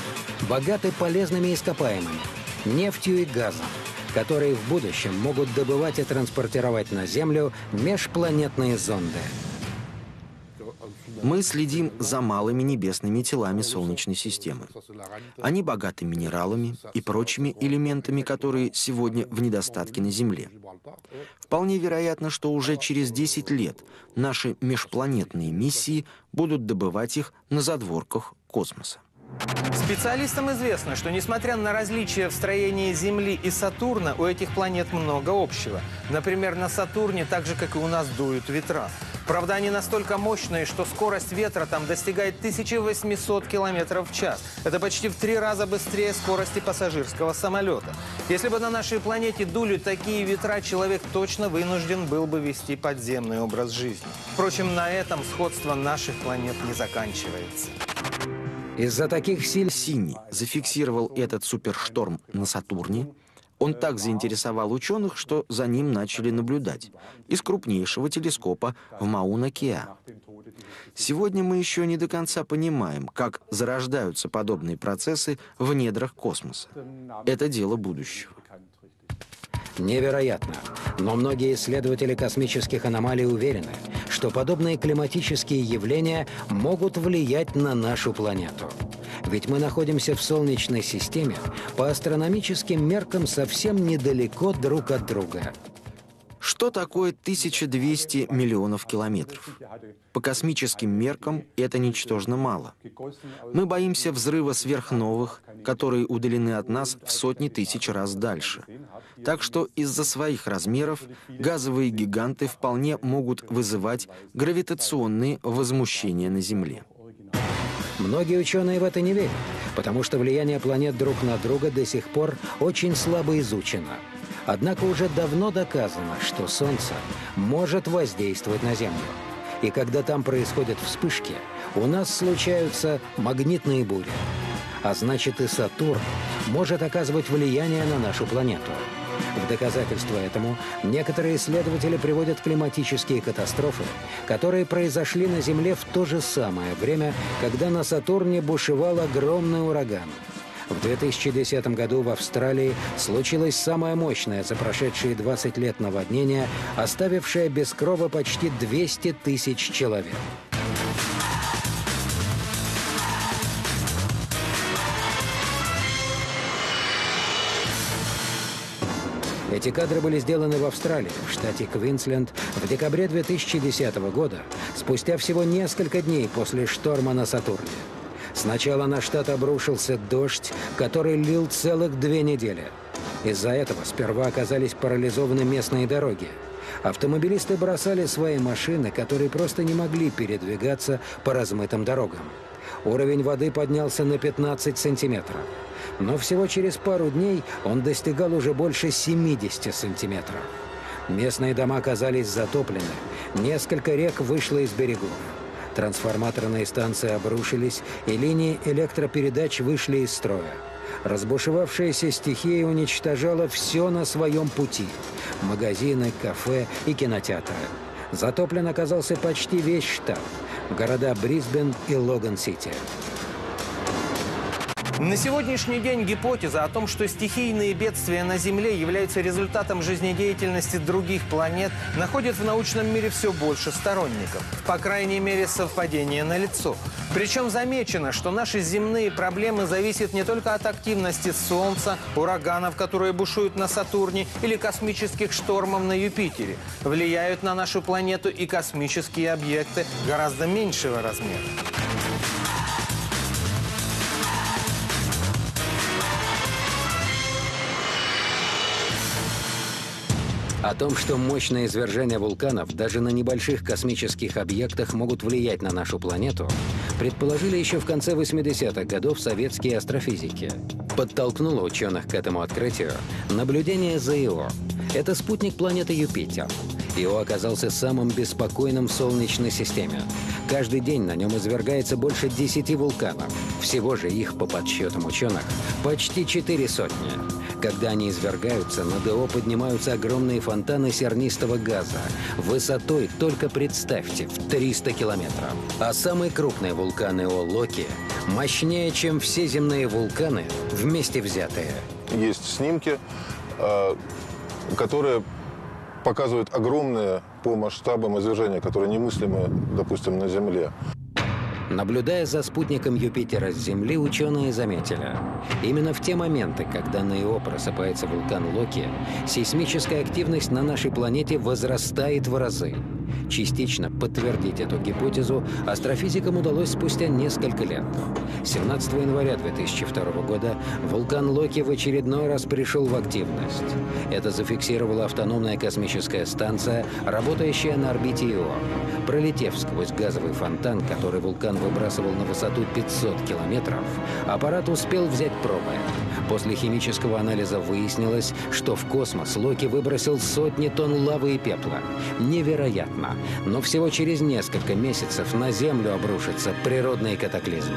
богаты полезными ископаемыми — нефтью и газом, которые в будущем могут добывать и транспортировать на Землю межпланетные зонды. Мы следим за малыми небесными телами Солнечной системы. Они богаты минералами и прочими элементами, которые сегодня в недостатке на Земле. Вполне вероятно, что уже через 10 лет наши межпланетные миссии будут добывать их на задворках космоса. Специалистам известно, что несмотря на различия в строении Земли и Сатурна, у этих планет много общего. Например, на Сатурне, так же как и у нас, дуют ветра. Правда, они настолько мощные, что скорость ветра там достигает 1800 км в час. Это почти в 3 раза быстрее скорости пассажирского самолета. Если бы на нашей планете дули такие ветра, человек точно вынужден был бы вести подземный образ жизни. Впрочем, на этом сходство наших планет не заканчивается. Из-за таких сил Синий зафиксировал этот супершторм на Сатурне. Он так заинтересовал ученых, что за ним начали наблюдать из крупнейшего телескопа в Мауна-Кеа. Сегодня мы еще не до конца понимаем, как зарождаются подобные процессы в недрах космоса. Это дело будущего. Невероятно. Но многие исследователи космических аномалий уверены, что подобные климатические явления могут влиять на нашу планету. Ведь мы находимся в Солнечной системе по астрономическим меркам совсем недалеко друг от друга. Что такое 1200 миллионов километров? По космическим меркам это ничтожно мало. Мы боимся взрыва сверхновых, которые удалены от нас в сотни тысяч раз дальше. Так что из-за своих размеров газовые гиганты вполне могут вызывать гравитационные возмущения на Земле. Многие ученые в это не верят, потому что влияние планет друг на друга до сих пор очень слабо изучено. Однако уже давно доказано, что Солнце может воздействовать на Землю. И когда там происходят вспышки, у нас случаются магнитные бури. А значит, и Сатурн может оказывать влияние на нашу планету. В доказательство этому некоторые исследователи приводят климатические катастрофы, которые произошли на Земле в то же самое время, когда на Сатурне бушевал огромный ураган. В 2010 году в Австралии случилось самое мощное за прошедшие 20 лет наводнение, оставившее без крова почти 200 тысяч человек. Эти кадры были сделаны в Австралии, в штате Квинсленд, в декабре 2010 года, спустя всего несколько дней после шторма на Сатурне. Сначала на штат обрушился дождь, который лил целых 2 недели. Из-за этого сперва оказались парализованы местные дороги. Автомобилисты бросали свои машины, которые просто не могли передвигаться по размытым дорогам. Уровень воды поднялся на 15 сантиметров. Но всего через пару дней он достигал уже больше 70 сантиметров. Местные дома оказались затоплены. Несколько рек вышло из берегов. Трансформаторные станции обрушились, и линии электропередач вышли из строя. Разбушевавшаяся стихия уничтожала все на своем пути – магазины, кафе и кинотеатры. Затоплен оказался почти весь штат – города Брисбен и Логан-Сити. На сегодняшний день гипотеза о том, что стихийные бедствия на Земле являются результатом жизнедеятельности других планет, находит в научном мире все больше сторонников. По крайней мере, совпадение налицо. Причем замечено, что наши земные проблемы зависят не только от активности Солнца, ураганов, которые бушуют на Сатурне, или космических штормов на Юпитере. Влияют на нашу планету и космические объекты гораздо меньшего размера. О том, что мощные извержения вулканов даже на небольших космических объектах могут влиять на нашу планету, предположили еще в конце 80-х годов советские астрофизики. Подтолкнуло ученых к этому открытию наблюдение за Ио. Это спутник планеты Юпитер. Ио оказался самым беспокойным в Солнечной системе. Каждый день на нем извергается больше 10 вулканов. Всего же их, по подсчетам ученых, почти 4 сотни. Когда они извергаются, над Ио поднимаются огромные фонтаны сернистого газа. Высотой, только представьте, в 300 километров. А самый крупный вулкан Ио, Локи, мощнее, чем все земные вулканы вместе взятые. Есть снимки, которые показывают огромные по масштабам извержения, которые немыслимы, допустим, на Земле. Наблюдая за спутником Юпитера с Земли, ученые заметили, именно в те моменты, когда на Ио просыпается вулкан Локи, сейсмическая активность на нашей планете возрастает в разы. Частично подтвердить эту гипотезу астрофизикам удалось спустя несколько лет. 17 января 2002 года вулкан Локи в очередной раз пришел в активность. Это зафиксировала автономная космическая станция, работающая на орбите Ио. Пролетев сквозь газовый фонтан, который вулкан выбрасывал на высоту 500 километров, аппарат успел взять пробы. После химического анализа выяснилось, что в космос Локи выбросил сотни тонн лавы и пепла. Невероятно. Но всего через несколько месяцев на Землю обрушатся природные катаклизмы.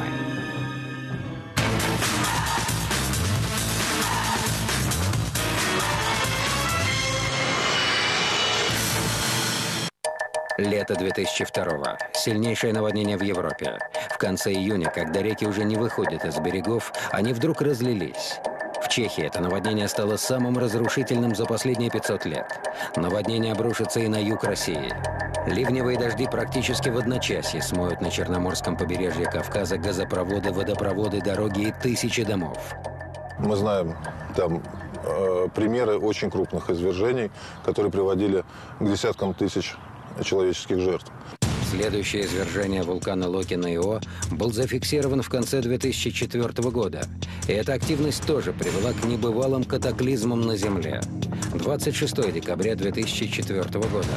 Лето 2002-го. Сильнейшее наводнение в Европе. В конце июня, когда реки уже не выходят из берегов, они вдруг разлились. В Чехии это наводнение стало самым разрушительным за последние 500 лет. Наводнение обрушится и на юг России. Ливневые дожди практически в одночасье смоют на Черноморском побережье Кавказа газопроводы, водопроводы, дороги и тысячи домов. Мы знаем там примеры очень крупных извержений, которые приводили к десяткам тысяч человеческих жертв. Следующее извержение вулкана Локи на Ио был зафиксирован в конце 2004 года. И эта активность тоже привела к небывалым катаклизмам на Земле. 26 декабря 2004 года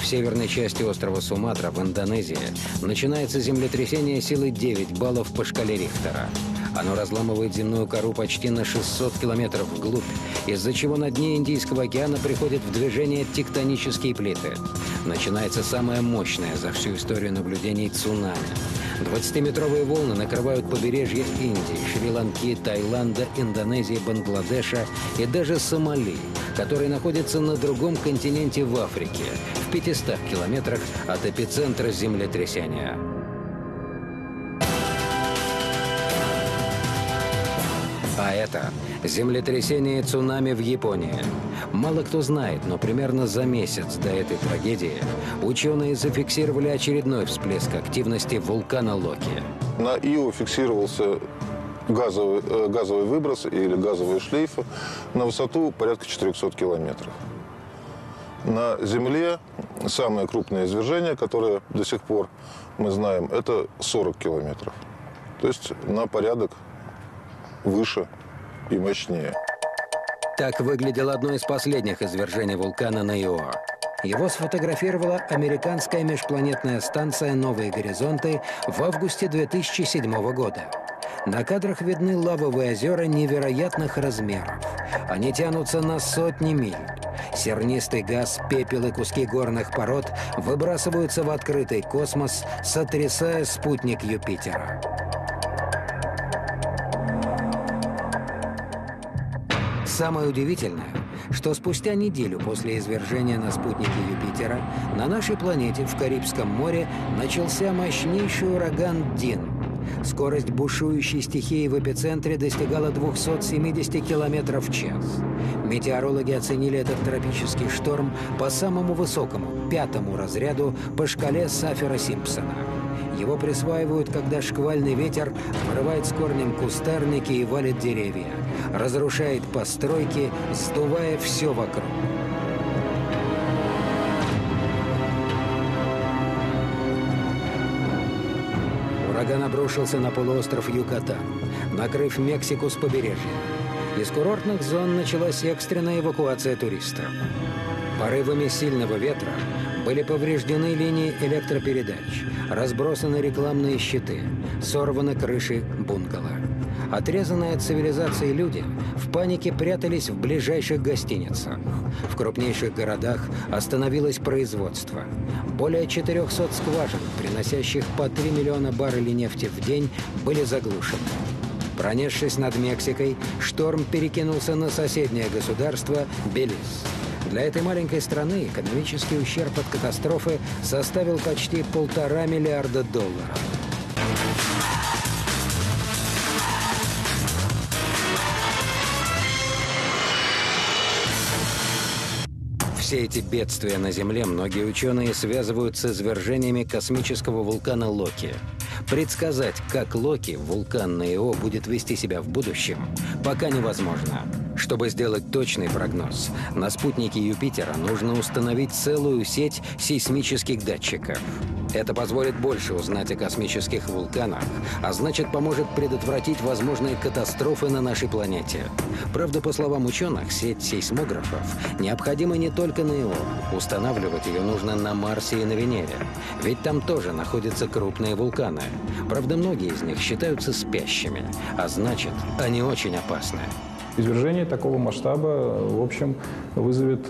в северной части острова Суматра в Индонезии начинается землетрясение силы 9 баллов по шкале Рихтера. Оно разламывает земную кору почти на 600 километров вглубь, из-за чего на дне Индийского океана приходят в движение тектонические плиты. Начинается самое мощное за всю историю наблюдений цунами. 20-метровые волны накрывают побережье Индии, Шри-Ланки, Таиланда, Индонезии, Бангладеша и даже Сомали, который находится на другом континенте в Африке, в 500 километрах от эпицентра землетрясения. А это землетрясение и цунами в Японии. Мало кто знает, но примерно за месяц до этой трагедии ученые зафиксировали очередной всплеск активности вулкана Локи. На Ио фиксировался газовый выброс или газовые шлейфы на высоту порядка 400 километров. На Земле самое крупное извержение, которое до сих пор мы знаем, это 40 километров. То есть на порядок выше и мощнее. Так выглядело одно из последних извержений вулкана на Ио. Его сфотографировала американская межпланетная станция «Новые горизонты» в августе 2007 года. На кадрах видны лавовые озера невероятных размеров. Они тянутся на сотни миль. Сернистый газ, пепел и куски горных пород выбрасываются в открытый космос, сотрясая спутник Юпитера. Самое удивительное, что спустя неделю после извержения на спутнике Юпитера на нашей планете в Карибском море начался мощнейший ураган Дин. Скорость бушующей стихии в эпицентре достигала 270 км в час. Метеорологи оценили этот тропический шторм по самому высокому, 5-му разряду по шкале Саффира-Симпсона. Его присваивают, когда шквальный ветер вырывает с корнем кустарники и валит деревья, разрушает постройки, сдувая все вокруг. Ураган обрушился на полуостров Юкатан, накрыв Мексику с побережья. Из курортных зон началась экстренная эвакуация туристов. Порывами сильного ветра были повреждены линии электропередач, разбросаны рекламные щиты, сорваны крыши бунгало. Отрезанные от цивилизации люди в панике прятались в ближайших гостиницах. В крупнейших городах остановилось производство. Более 400 скважин, приносящих по 3 миллиона баррелей нефти в день, были заглушены. Пронесшись над Мексикой, шторм перекинулся на соседнее государство Белиз. Для этой маленькой страны экономический ущерб от катастрофы составил почти 1,5 миллиарда долларов. Все эти бедствия на Земле многие ученые связывают с извержениями космического вулкана Локи. Предсказать, как Локи, вулкан на Ио, будет вести себя в будущем, пока невозможно. Чтобы сделать точный прогноз, на спутнике Юпитера нужно установить целую сеть сейсмических датчиков. Это позволит больше узнать о космических вулканах, а значит, поможет предотвратить возможные катастрофы на нашей планете. Правда, по словам ученых, сеть сейсмографов необходима не только на Ио. Устанавливать ее нужно на Марсе и на Венере. Ведь там тоже находятся крупные вулканы. Правда, многие из них считаются спящими, а значит, они очень опасны. Извержение такого масштаба, в общем, вызовет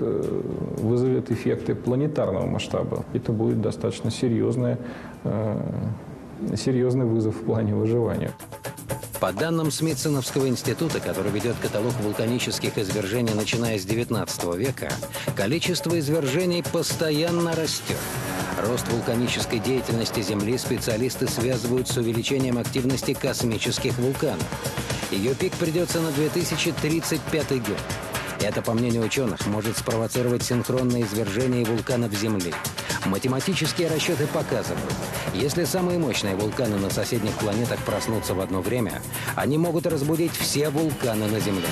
эффекты планетарного масштаба. Это будет достаточно серьезный вызов в плане выживания. По данным Смитсоновского института, который ведет каталог вулканических извержений, начиная с 19 века, количество извержений постоянно растет. Рост вулканической деятельности Земли специалисты связывают с увеличением активности космических вулканов. Ее пик придется на 2035 год. Это, по мнению ученых, может спровоцировать синхронное извержение вулканов Земли. Математические расчеты показывают, если самые мощные вулканы на соседних планетах проснутся в одно время, они могут разбудить все вулканы на Земле.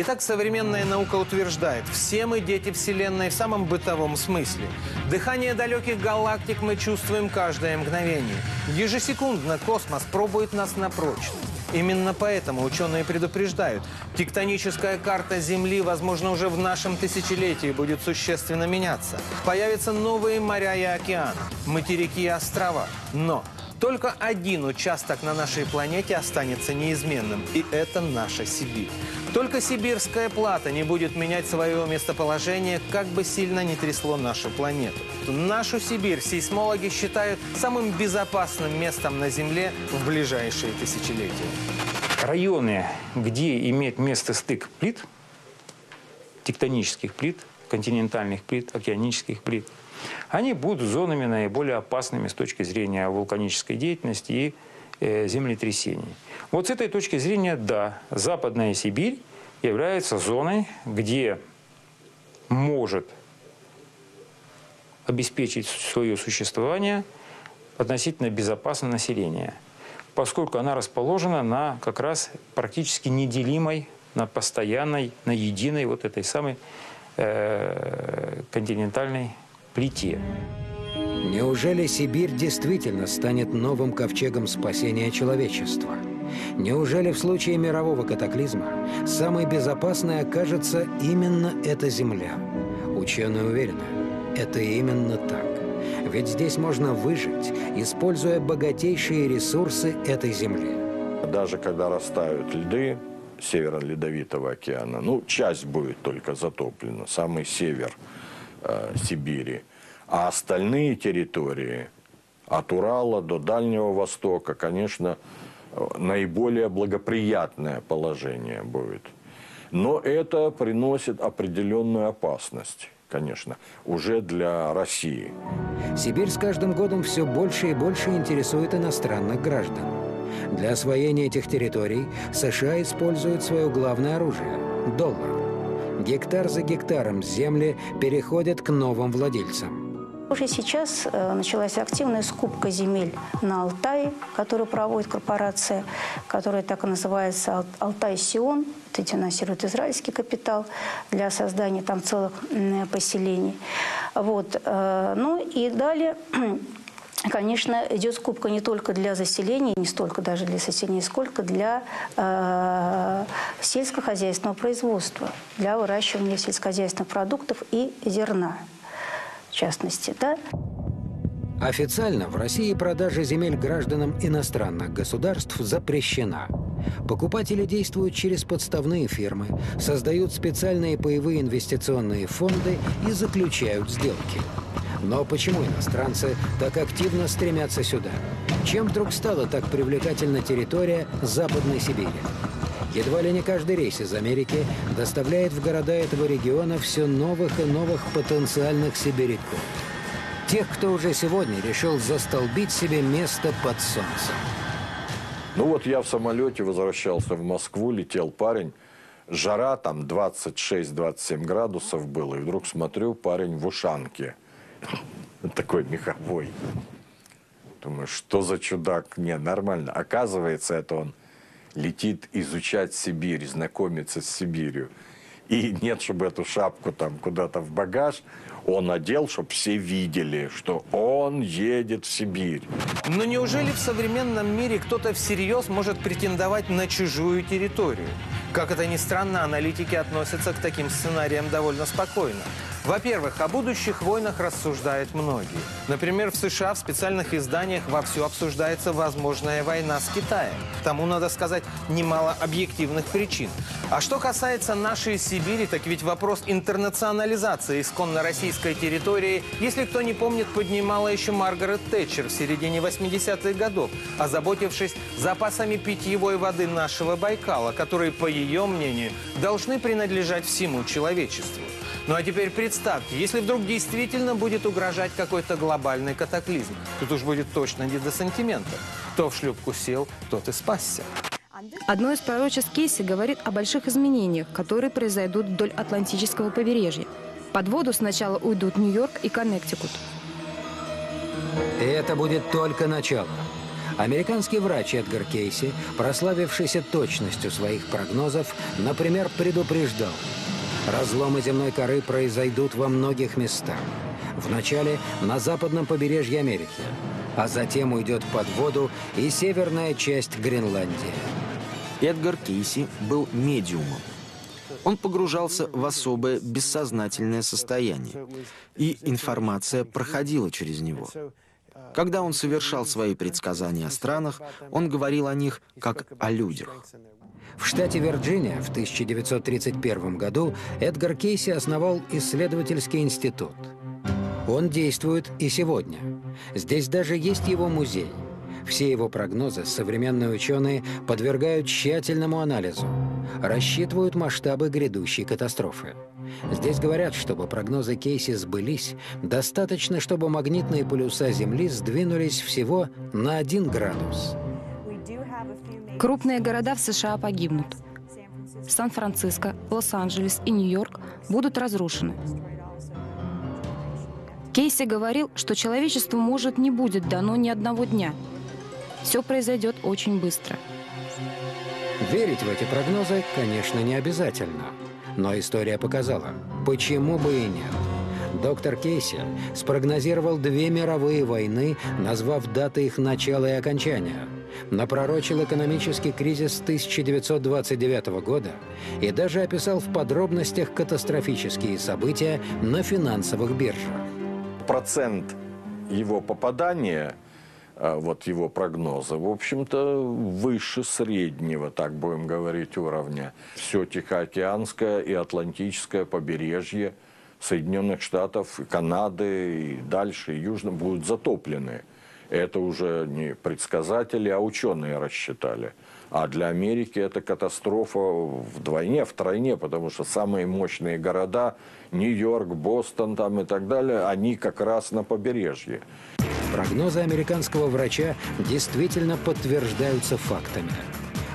Итак, современная наука утверждает, все мы дети Вселенной в самом бытовом смысле. Дыхание далеких галактик мы чувствуем каждое мгновение. Ежесекундно космос пробует нас на прочность. Именно поэтому ученые предупреждают, тектоническая карта Земли, возможно, уже в нашем тысячелетии будет существенно меняться. Появятся новые моря и океаны, материки и острова. Но только один участок на нашей планете останется неизменным, и это наша Сибирь. Только сибирская плата не будет менять свое местоположение, как бы сильно ни трясло нашу планету. Нашу Сибирь сейсмологи считают самым безопасным местом на Земле в ближайшие тысячелетия. Районы, где имеет место стык плит, тектонических плит, континентальных плит, океанических плит, они будут зонами наиболее опасными с точки зрения вулканической деятельности и землетрясений. Вот с этой точки зрения, да, Западная Сибирь является зоной, где может обеспечить свое существование относительно безопасное население, поскольку она расположена на как раз практически неделимой, на постоянной, на единой вот этой самой континентальной плите. Неужели Сибирь действительно станет новым ковчегом спасения человечества? Неужели в случае мирового катаклизма самой безопасной окажется именно эта земля? Ученые уверены, это именно так. Ведь здесь можно выжить, используя богатейшие ресурсы этой земли. Даже когда растают льды Северо-Ледовитого океана, ну, часть будет только затоплена, самый север Сибири. А остальные территории, от Урала до Дальнего Востока, конечно, наиболее благоприятное положение будет. Но это приносит определенную опасность. конечно, уже для России. Сибирь с каждым годом все больше и больше интересует иностранных граждан. Для освоения этих территорий США используют свое главное оружие – доллар. Гектар за гектаром земли переходят к новым владельцам. Уже сейчас началась активная скупка земель на Алтае, которую проводит корпорация, которая так и называется «Алтай-Сион». Это финансирует израильский капитал для создания там целых поселений. Вот. Ну и далее, конечно, идет скупка не только для заселения, не столько даже для заселения, сколько для сельскохозяйственного производства, для выращивания сельскохозяйственных продуктов и зерна. В частности, да? Официально в России продажа земель гражданам иностранных государств запрещена. Покупатели действуют через подставные фирмы, создают специальные паевые инвестиционные фонды и заключают сделки. Но почему иностранцы так активно стремятся сюда? Чем вдруг стала так привлекательна территория Западной Сибири? Едва ли не каждый рейс из Америки доставляет в города этого региона все новых и новых потенциальных сибиряков. Тех, кто уже сегодня решил застолбить себе место под солнцем. Ну вот я в самолете возвращался в Москву, летел парень. Жара там 26-27 градусов было. И вдруг смотрю, парень в ушанке. Такой меховой. Думаю, что за чудак? Не, нормально. Оказывается, это он летит изучать Сибирь, знакомиться с Сибирью. И нет, чтобы эту шапку там куда-то в багаж он одел, чтобы все видели, что он едет в Сибирь. Но неужели в современном мире кто-то всерьез может претендовать на чужую территорию? Как это ни странно, аналитики относятся к таким сценариям довольно спокойно. Во-первых, о будущих войнах рассуждают многие. Например, в США в специальных изданиях вовсю обсуждается возможная война с Китаем. Тому, надо сказать, немало объективных причин. А что касается нашей Сибири, так ведь вопрос интернационализации исконно российской территории, если кто не помнит, поднимала еще Маргарет Тэтчер в середине 80-х годов, озаботившись запасами питьевой воды нашего Байкала, которые, по ее мнению, должны принадлежать всему человечеству. Ну а теперь представьте, если вдруг действительно будет угрожать какой-то глобальный катаклизм, тут уж будет точно не до сантиментов. Кто в шлюпку сел, тот и спасся. Одно из пророчеств Кейси говорит о больших изменениях, которые произойдут вдоль Атлантического побережья. Под воду сначала уйдут Нью-Йорк и Коннектикут. И это будет только начало. Американский врач Эдгар Кейси, прославившийся точностью своих прогнозов, например, предупреждал: разломы земной коры произойдут во многих местах. Вначале на западном побережье Америки, а затем уйдет под воду и северная часть Гренландии. Эдгар Кейси был медиумом. Он погружался в особое бессознательное состояние, и информация проходила через него. Когда он совершал свои предсказания о странах, он говорил о них как о людях. В штате Вирджиния в 1931 году Эдгар Кейси основал исследовательский институт. Он действует и сегодня. Здесь даже есть его музей. Все его прогнозы современные ученые подвергают тщательному анализу, рассчитывают масштабы грядущей катастрофы. Здесь говорят, чтобы прогнозы Кейси сбылись, достаточно, чтобы магнитные полюса Земли сдвинулись всего на 1 градус. Крупные города в США погибнут. Сан-Франциско, Лос-Анджелес и Нью-Йорк будут разрушены. Кейси говорил, что человечеству, может, не будет дано ни одного дня. Все произойдет очень быстро. Верить в эти прогнозы, конечно, не обязательно. Но история показала, почему бы и нет. Доктор Кейси спрогнозировал 2 мировые войны, назвав даты их начала и окончания. Напророчил экономический кризис 1929 года и даже описал в подробностях катастрофические события на финансовых биржах. Процент его попадания, вот его прогноза, в общем-то, выше среднего, так будем говорить, уровня. Все Тихоокеанское и Атлантическое побережье Соединенных Штатов, Канады и дальше, и Южно, будут затоплены. Это уже не предсказатели, а ученые рассчитали. А для Америки это катастрофа вдвойне, втройне, потому что самые мощные города, Нью-Йорк, Бостон там и так далее, они как раз на побережье. Прогнозы американского врача действительно подтверждаются фактами.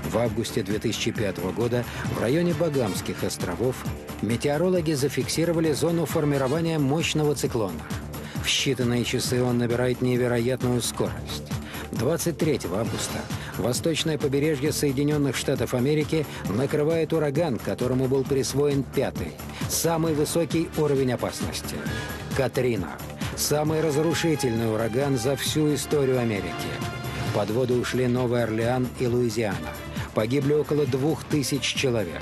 В августе 2005 года в районе Багамских островов метеорологи зафиксировали зону формирования мощного циклона. В считанные часы он набирает невероятную скорость. 23 августа восточное побережье Соединенных Штатов Америки накрывает ураган, которому был присвоен 5-й, самый высокий уровень опасности – Катрина. Самый разрушительный ураган за всю историю Америки. Под воду ушли Новый Орлеан и Луизиана. Погибли около 2000 человек.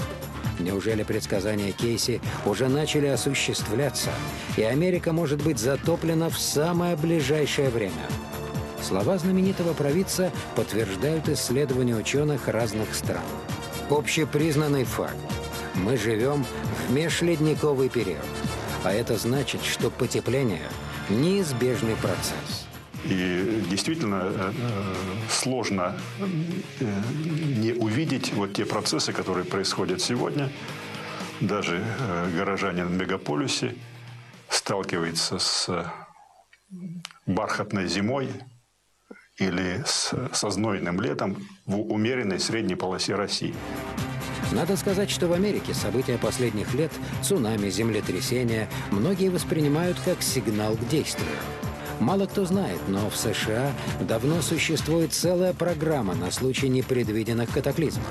Неужели предсказания Кейси уже начали осуществляться, и Америка может быть затоплена в самое ближайшее время? Слова знаменитого провидца подтверждают исследования ученых разных стран. Общепризнанный факт. Мы живем в межледниковый период. А это значит, что потепление – неизбежный процесс. И действительно сложно не увидеть вот те процессы, которые происходят сегодня. Даже горожанин в мегаполисе сталкивается с бархатной зимой или со знойным летом в умеренной средней полосе России. Надо сказать, что в Америке события последних лет, цунами, землетрясения, многие воспринимают как сигнал к действию. Мало кто знает, но в США давно существует целая программа на случай непредвиденных катаклизмов.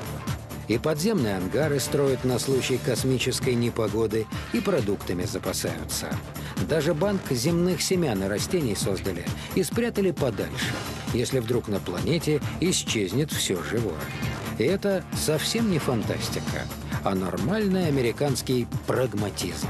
И подземные ангары строят на случай космической непогоды, и продуктами запасаются. Даже банк земных семян и растений создали и спрятали подальше, если вдруг на планете исчезнет все живое. И это совсем не фантастика, а нормальный американский прагматизм.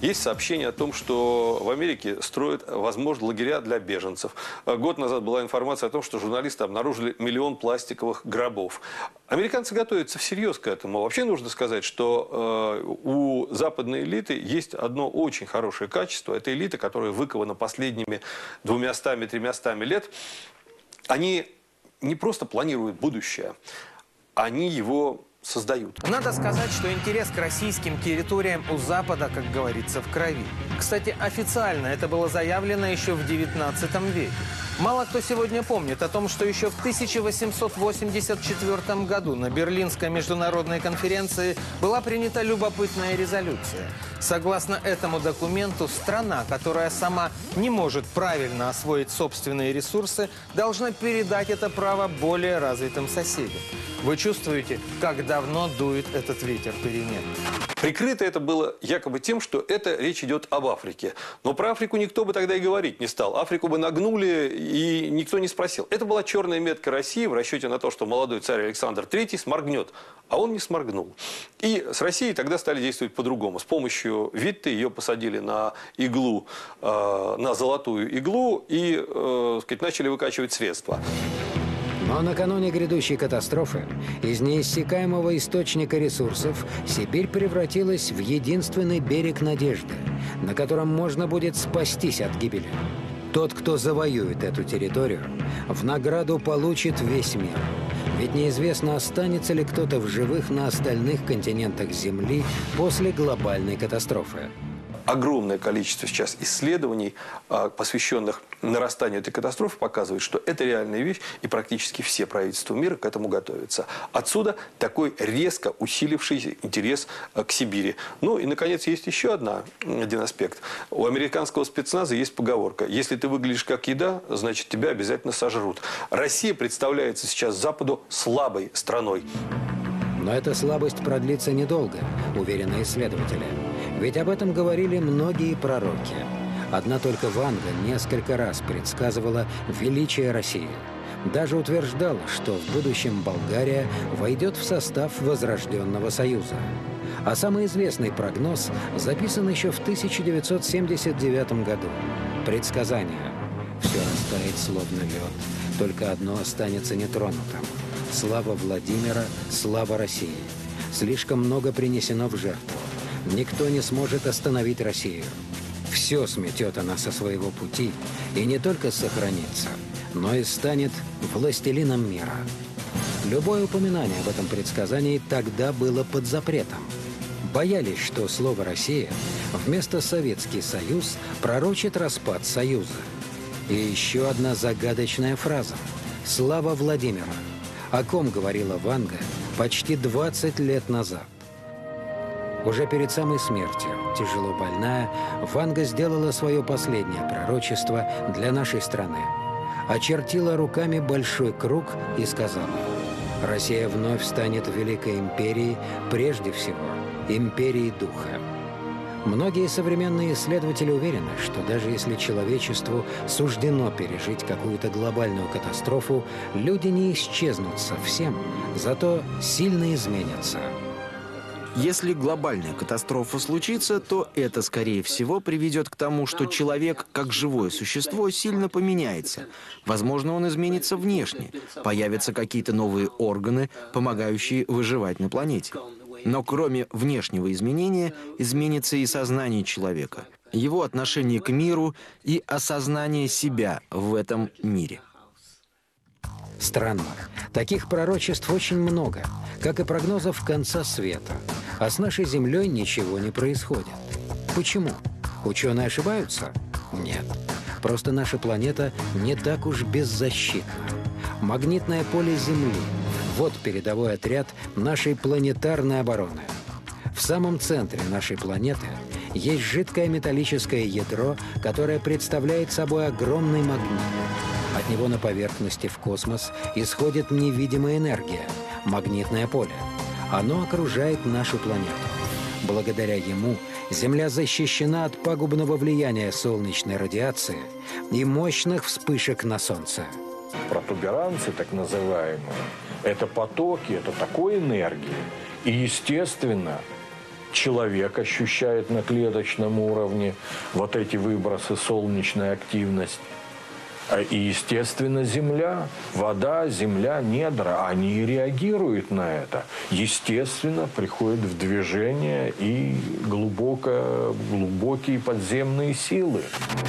Есть сообщение о том, что в Америке строят, возможно, лагеря для беженцев. Год назад была информация о том, что журналисты обнаружили 1 миллион пластиковых гробов. Американцы готовятся всерьез к этому. Вообще нужно сказать, что у западной элиты есть одно очень хорошее качество. Это элита, которая выкована последними 200-300 лет. Они не просто планируют будущее, они его создают. Надо сказать, что интерес к российским территориям у Запада, как говорится, в крови. Кстати, официально это было заявлено еще в 19 веке. Мало кто сегодня помнит о том, что еще в 1884 году на Берлинской международной конференции была принята любопытная резолюция. Согласно этому документу, страна, которая сама не может правильно освоить собственные ресурсы, должна передать это право более развитым соседям. Вы чувствуете, как давно дует этот ветер перемен. Прикрыто это было якобы тем, что это речь идет об Африке. Но про Африку никто бы тогда и говорить не стал. Африку бы нагнули, и никто не спросил. Это была черная метка России в расчете на то, что молодой царь Александр III сморгнет. А он не сморгнул. И с Россией тогда стали действовать по-другому. С помощью Витте ее посадили на иглу, на золотую иглу, и сказать, начали выкачивать средства. Но накануне грядущей катастрофы из неиссякаемого источника ресурсов Сибирь превратилась в единственный берег надежды, на котором можно будет спастись от гибели. Тот, кто завоюет эту территорию, в награду получит весь мир. Ведь неизвестно, останется ли кто-то в живых на остальных континентах Земли после глобальной катастрофы. Огромное количество сейчас исследований, посвященных нарастанию этой катастрофы, показывает, что это реальная вещь, и практически все правительства мира к этому готовятся. Отсюда такой резко усилившийся интерес к Сибири. Ну и, наконец, есть еще один аспект. У американского спецназа есть поговорка: если ты выглядишь как еда, значит тебя обязательно сожрут. Россия представляется сейчас Западу слабой страной. Но эта слабость продлится недолго, уверены исследователи. Ведь об этом говорили многие пророки. Одна только Ванга несколько раз предсказывала величие России. Даже утверждала, что в будущем Болгария войдет в состав Возрожденного Союза. А самый известный прогноз записан еще в 1979 году. Предсказание. Все растает словно лед, только одно останется нетронутым. Слава Владимира, слава России. Слишком много принесено в жертву. Никто не сможет остановить Россию. Все сметет она со своего пути и не только сохранится, но и станет властелином мира. Любое упоминание об этом предсказании тогда было под запретом. Боялись, что слово «Россия» вместо «Советский Союз» пророчит распад Союза. И еще одна загадочная фраза «Слава Владимира», о ком говорила Ванга почти 20 лет назад. Уже перед самой смертью, тяжело больная, Ванга сделала свое последнее пророчество для нашей страны. Очертила руками большой круг и сказала: «Россия вновь станет великой империей, прежде всего, империей духа». Многие современные исследователи уверены, что даже если человечеству суждено пережить какую-то глобальную катастрофу, люди не исчезнут совсем, зато сильно изменятся. Если глобальная катастрофа случится, то это, скорее всего, приведет к тому, что человек, как живое существо, сильно поменяется. Возможно, он изменится внешне, появятся какие-то новые органы, помогающие выживать на планете. Но кроме внешнего изменения, изменится и сознание человека, его отношение к миру и осознание себя в этом мире. Странно. Таких пророчеств очень много, как и прогнозов конца света. А с нашей Землей ничего не происходит. Почему? Ученые ошибаются? Нет. Просто наша планета не так уж беззащитна. Магнитное поле Земли – вот передовой отряд нашей планетарной обороны. В самом центре нашей планеты есть жидкое металлическое ядро, которое представляет собой огромный магнит. От него на поверхности в космос исходит невидимая энергия – магнитное поле. Оно окружает нашу планету. Благодаря ему Земля защищена от пагубного влияния солнечной радиации и мощных вспышек на Солнце. Протуберанцы, так называемые, это потоки, это такой энергии. И, естественно, человек ощущает на клеточном уровне вот эти выбросы, солнечная активность. И, естественно, земля, вода, земля, недра, они реагируют на это. Естественно, приходят в движение и глубокие подземные силы.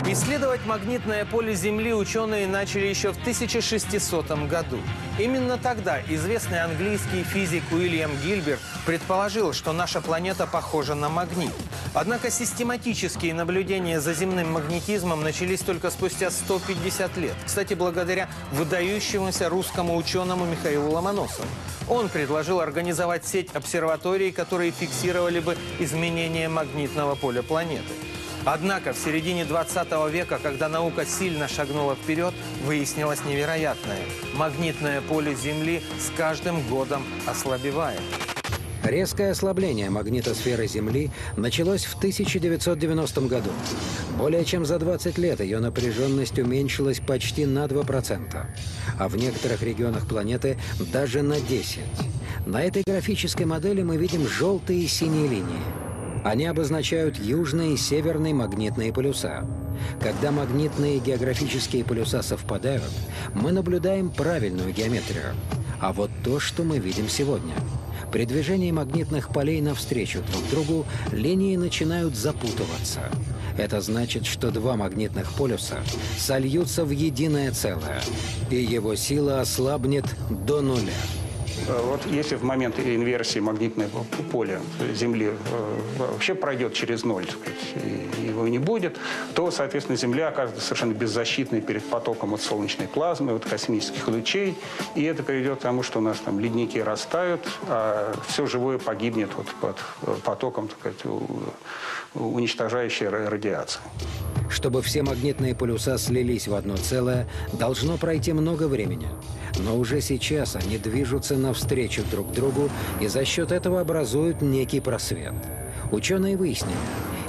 Исследовать магнитное поле Земли ученые начали еще в 1600 году. Именно тогда известный английский физик Уильям Гильберт предположил, что наша планета похожа на магнит. Однако систематические наблюдения за земным магнетизмом начались только спустя 150 лет. Кстати, благодаря выдающемуся русскому ученому Михаилу Ломоносову. Он предложил организовать сеть обсерваторий, которые фиксировали бы изменения магнитного поля планеты. Однако в середине 20 века, когда наука сильно шагнула вперед, выяснилось невероятное. Магнитное поле Земли с каждым годом ослабевает. Резкое ослабление магнитосферы Земли началось в 1990 году. Более чем за 20 лет ее напряженность уменьшилась почти на 2%, а в некоторых регионах планеты даже на 10%. На этой графической модели мы видим желтые и синие линии. Они обозначают южные и северные магнитные полюса. Когда магнитные и географические полюса совпадают, мы наблюдаем правильную геометрию. А вот то, что мы видим сегодня. При движении магнитных полей навстречу друг другу линии начинают запутываться. Это значит, что два магнитных полюса сольются в единое целое, и его сила ослабнет до нуля. Вот если в момент инверсии магнитное поле Земли вообще пройдет через ноль, так сказать, и его не будет, то, соответственно, Земля окажется совершенно беззащитной перед потоком от солнечной плазмы, от космических лучей. И это приведет к тому, что у нас там ледники растают, а все живое погибнет вот под потоком, так сказать, уничтожающей радиации. Чтобы все магнитные полюса слились в одно целое, должно пройти много времени. Но уже сейчас они движутся навстречу друг другу и за счет этого образуют некий просвет. Ученые выяснили,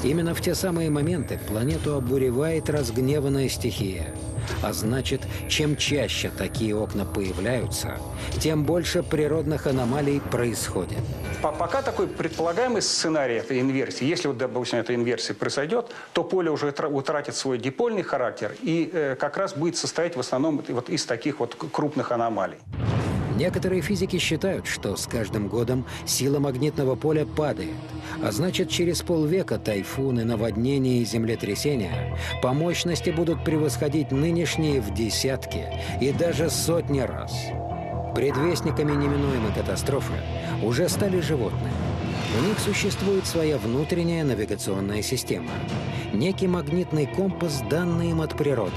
именно в те самые моменты планету обуревает разгневанная стихия. А значит, чем чаще такие окна появляются, тем больше природных аномалий происходит. Пока такой предполагаемый сценарий этой инверсии, если, вот, допустим, эта инверсия произойдет, то поле уже утратит свой дипольный характер и как раз будет состоять в основном вот из таких вот крупных аномалий. Некоторые физики считают, что с каждым годом сила магнитного поля падает, а значит, через полвека тайфуны, наводнения и землетрясения по мощности будут превосходить нынешние в десятки и даже сотни раз. Предвестниками неминуемой катастрофы уже стали животные. У них существует своя внутренняя навигационная система. Некий магнитный компас, данный им от природы.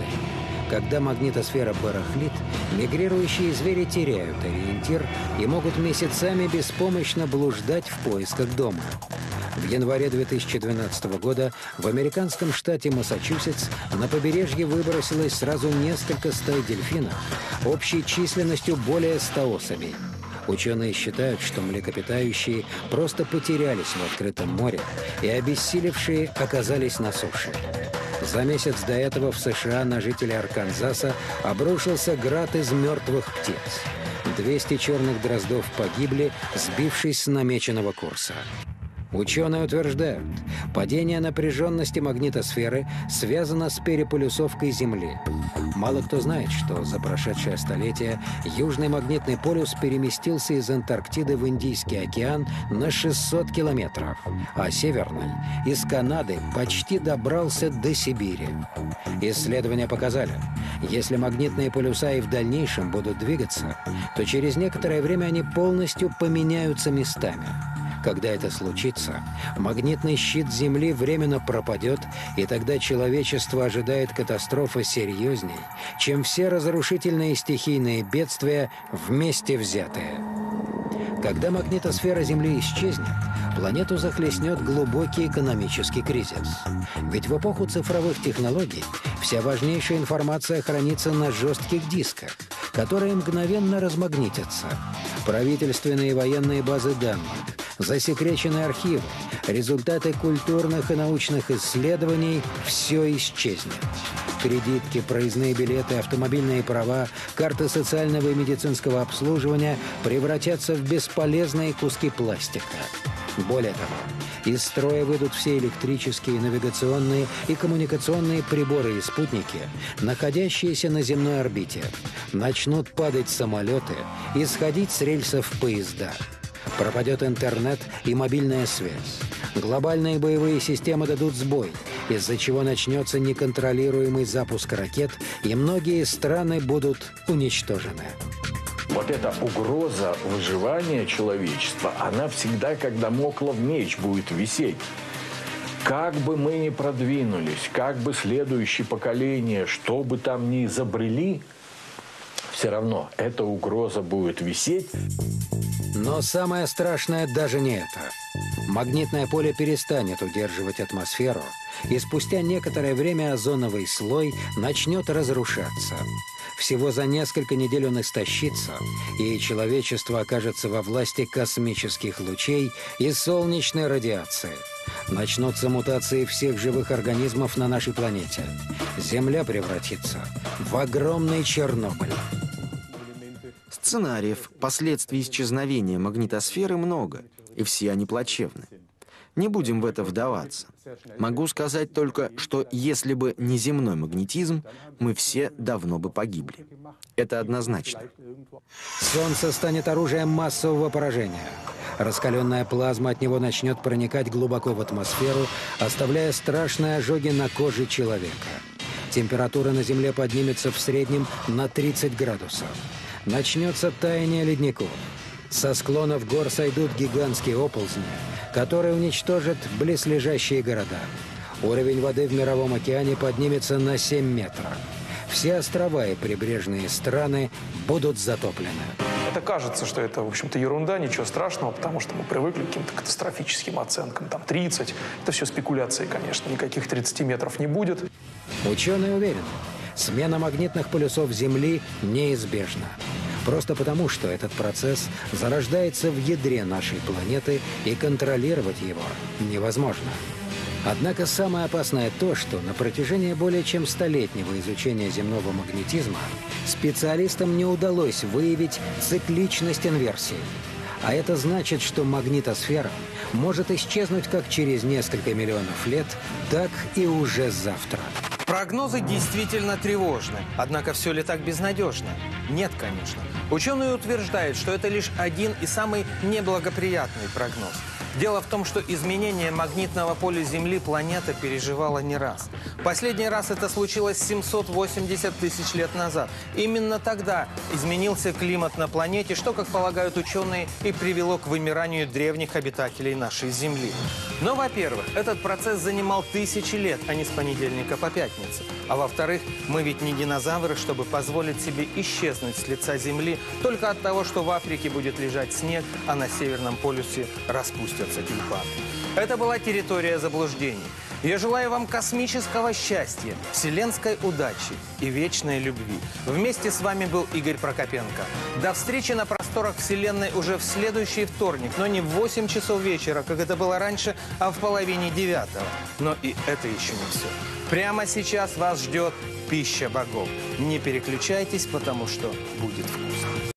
Когда магнитосфера барахлит, мигрирующие звери теряют ориентир и могут месяцами беспомощно блуждать в поисках дома. В январе 2012 года в американском штате Массачусетс на побережье выбросилось сразу несколько стай дельфинов, общей численностью более 100 особей. Ученые считают, что млекопитающие просто потерялись в открытом море и обессилевшие оказались на суше. За месяц до этого в США на жителей Арканзаса обрушился град из мертвых птиц. 200 черных дроздов погибли, сбившись с намеченного курса. Ученые утверждают, падение напряженности магнитосферы связано с переполюсовкой Земли. Мало кто знает, что за прошедшее столетие Южный магнитный полюс переместился из Антарктиды в Индийский океан на 600 километров, а Северный из Канады почти добрался до Сибири. Исследования показали, если магнитные полюса и в дальнейшем будут двигаться, то через некоторое время они полностью поменяются местами. Когда это случится, магнитный щит Земли временно пропадет, и тогда человечество ожидает катастрофа серьезней, чем все разрушительные стихийные бедствия вместе взятые. Когда магнитосфера Земли исчезнет, планету захлестнет глубокий экономический кризис. Ведь в эпоху цифровых технологий вся важнейшая информация хранится на жестких дисках, которые мгновенно размагнитятся. Правительственные и военные базы данных, засекречены архивы, результаты культурных и научных исследований – все исчезнет. Кредитки, проездные билеты, автомобильные права, карты социального и медицинского обслуживания превратятся в бесполезные куски пластика. Более того, из строя выйдут все электрические, навигационные и коммуникационные приборы и спутники, находящиеся на земной орбите. Начнут падать самолеты и сходить с рельсов поезда. Пропадет интернет и мобильная связь. Глобальные боевые системы дадут сбой, из-за чего начнется неконтролируемый запуск ракет, и многие страны будут уничтожены. Вот эта угроза выживания человечества, она всегда, как дамоклов меч, будет висеть. Как бы мы ни продвинулись, как бы следующие поколения, что бы там ни изобрели, все равно эта угроза будет висеть. Но самое страшное даже не это. Магнитное поле перестанет удерживать атмосферу, и спустя некоторое время озоновый слой начнет разрушаться. Всего за несколько недель он истощится, и человечество окажется во власти космических лучей и солнечной радиации. Начнутся мутации всех живых организмов на нашей планете. Земля превратится в огромный Чернобыль. Сценариев последствий исчезновения магнитосферы много, и все они плачевны. Не будем в это вдаваться. Могу сказать только, что если бы не земной магнетизм, мы все давно бы погибли. Это однозначно. Солнце станет оружием массового поражения. Раскаленная плазма от него начнет проникать глубоко в атмосферу, оставляя страшные ожоги на коже человека. Температура на Земле поднимется в среднем на 30 градусов. Начнется таяние ледников. Со склонов гор сойдут гигантские оползни, которые уничтожат близлежащие города. Уровень воды в Мировом океане поднимется на 7 метров. Все острова и прибрежные страны будут затоплены. Это кажется, что это, в общем-то, ерунда, ничего страшного, потому что мы привыкли к каким-то катастрофическим оценкам. Там 30. Это все спекуляции, конечно. Никаких 30 метров не будет. Ученые уверены, смена магнитных полюсов Земли неизбежна. Просто потому, что этот процесс зарождается в ядре нашей планеты, и контролировать его невозможно. Однако самое опасное то, что на протяжении более чем столетнего изучения земного магнетизма специалистам не удалось выявить цикличность инверсии. А это значит, что магнитосфера может исчезнуть как через несколько миллионов лет, так и уже завтра. Прогнозы действительно тревожны, однако все ли так безнадежно? Нет, конечно. Ученые утверждают, что это лишь один и самый неблагоприятный прогноз. Дело в том, что изменение магнитного поля Земли планета переживала не раз. Последний раз это случилось 780 тысяч лет назад. Именно тогда изменился климат на планете, что, как полагают ученые, и привело к вымиранию древних обитателей нашей Земли. Но, во-первых, этот процесс занимал тысячи лет, а не с понедельника по пятницу. А во-вторых, мы ведь не динозавры, чтобы позволить себе исчезнуть с лица Земли только от того, что в Африке будет лежать снег, а на Северном полюсе распустят. Это была территория заблуждений. Я желаю вам космического счастья, вселенской удачи и вечной любви. Вместе с вами был Игорь Прокопенко. До встречи на просторах Вселенной уже в следующий вторник, но не в 8 часов вечера, как это было раньше, а в половине 9-го. Но и это еще не все. Прямо сейчас вас ждет пища богов. Не переключайтесь, потому что будет вкусно.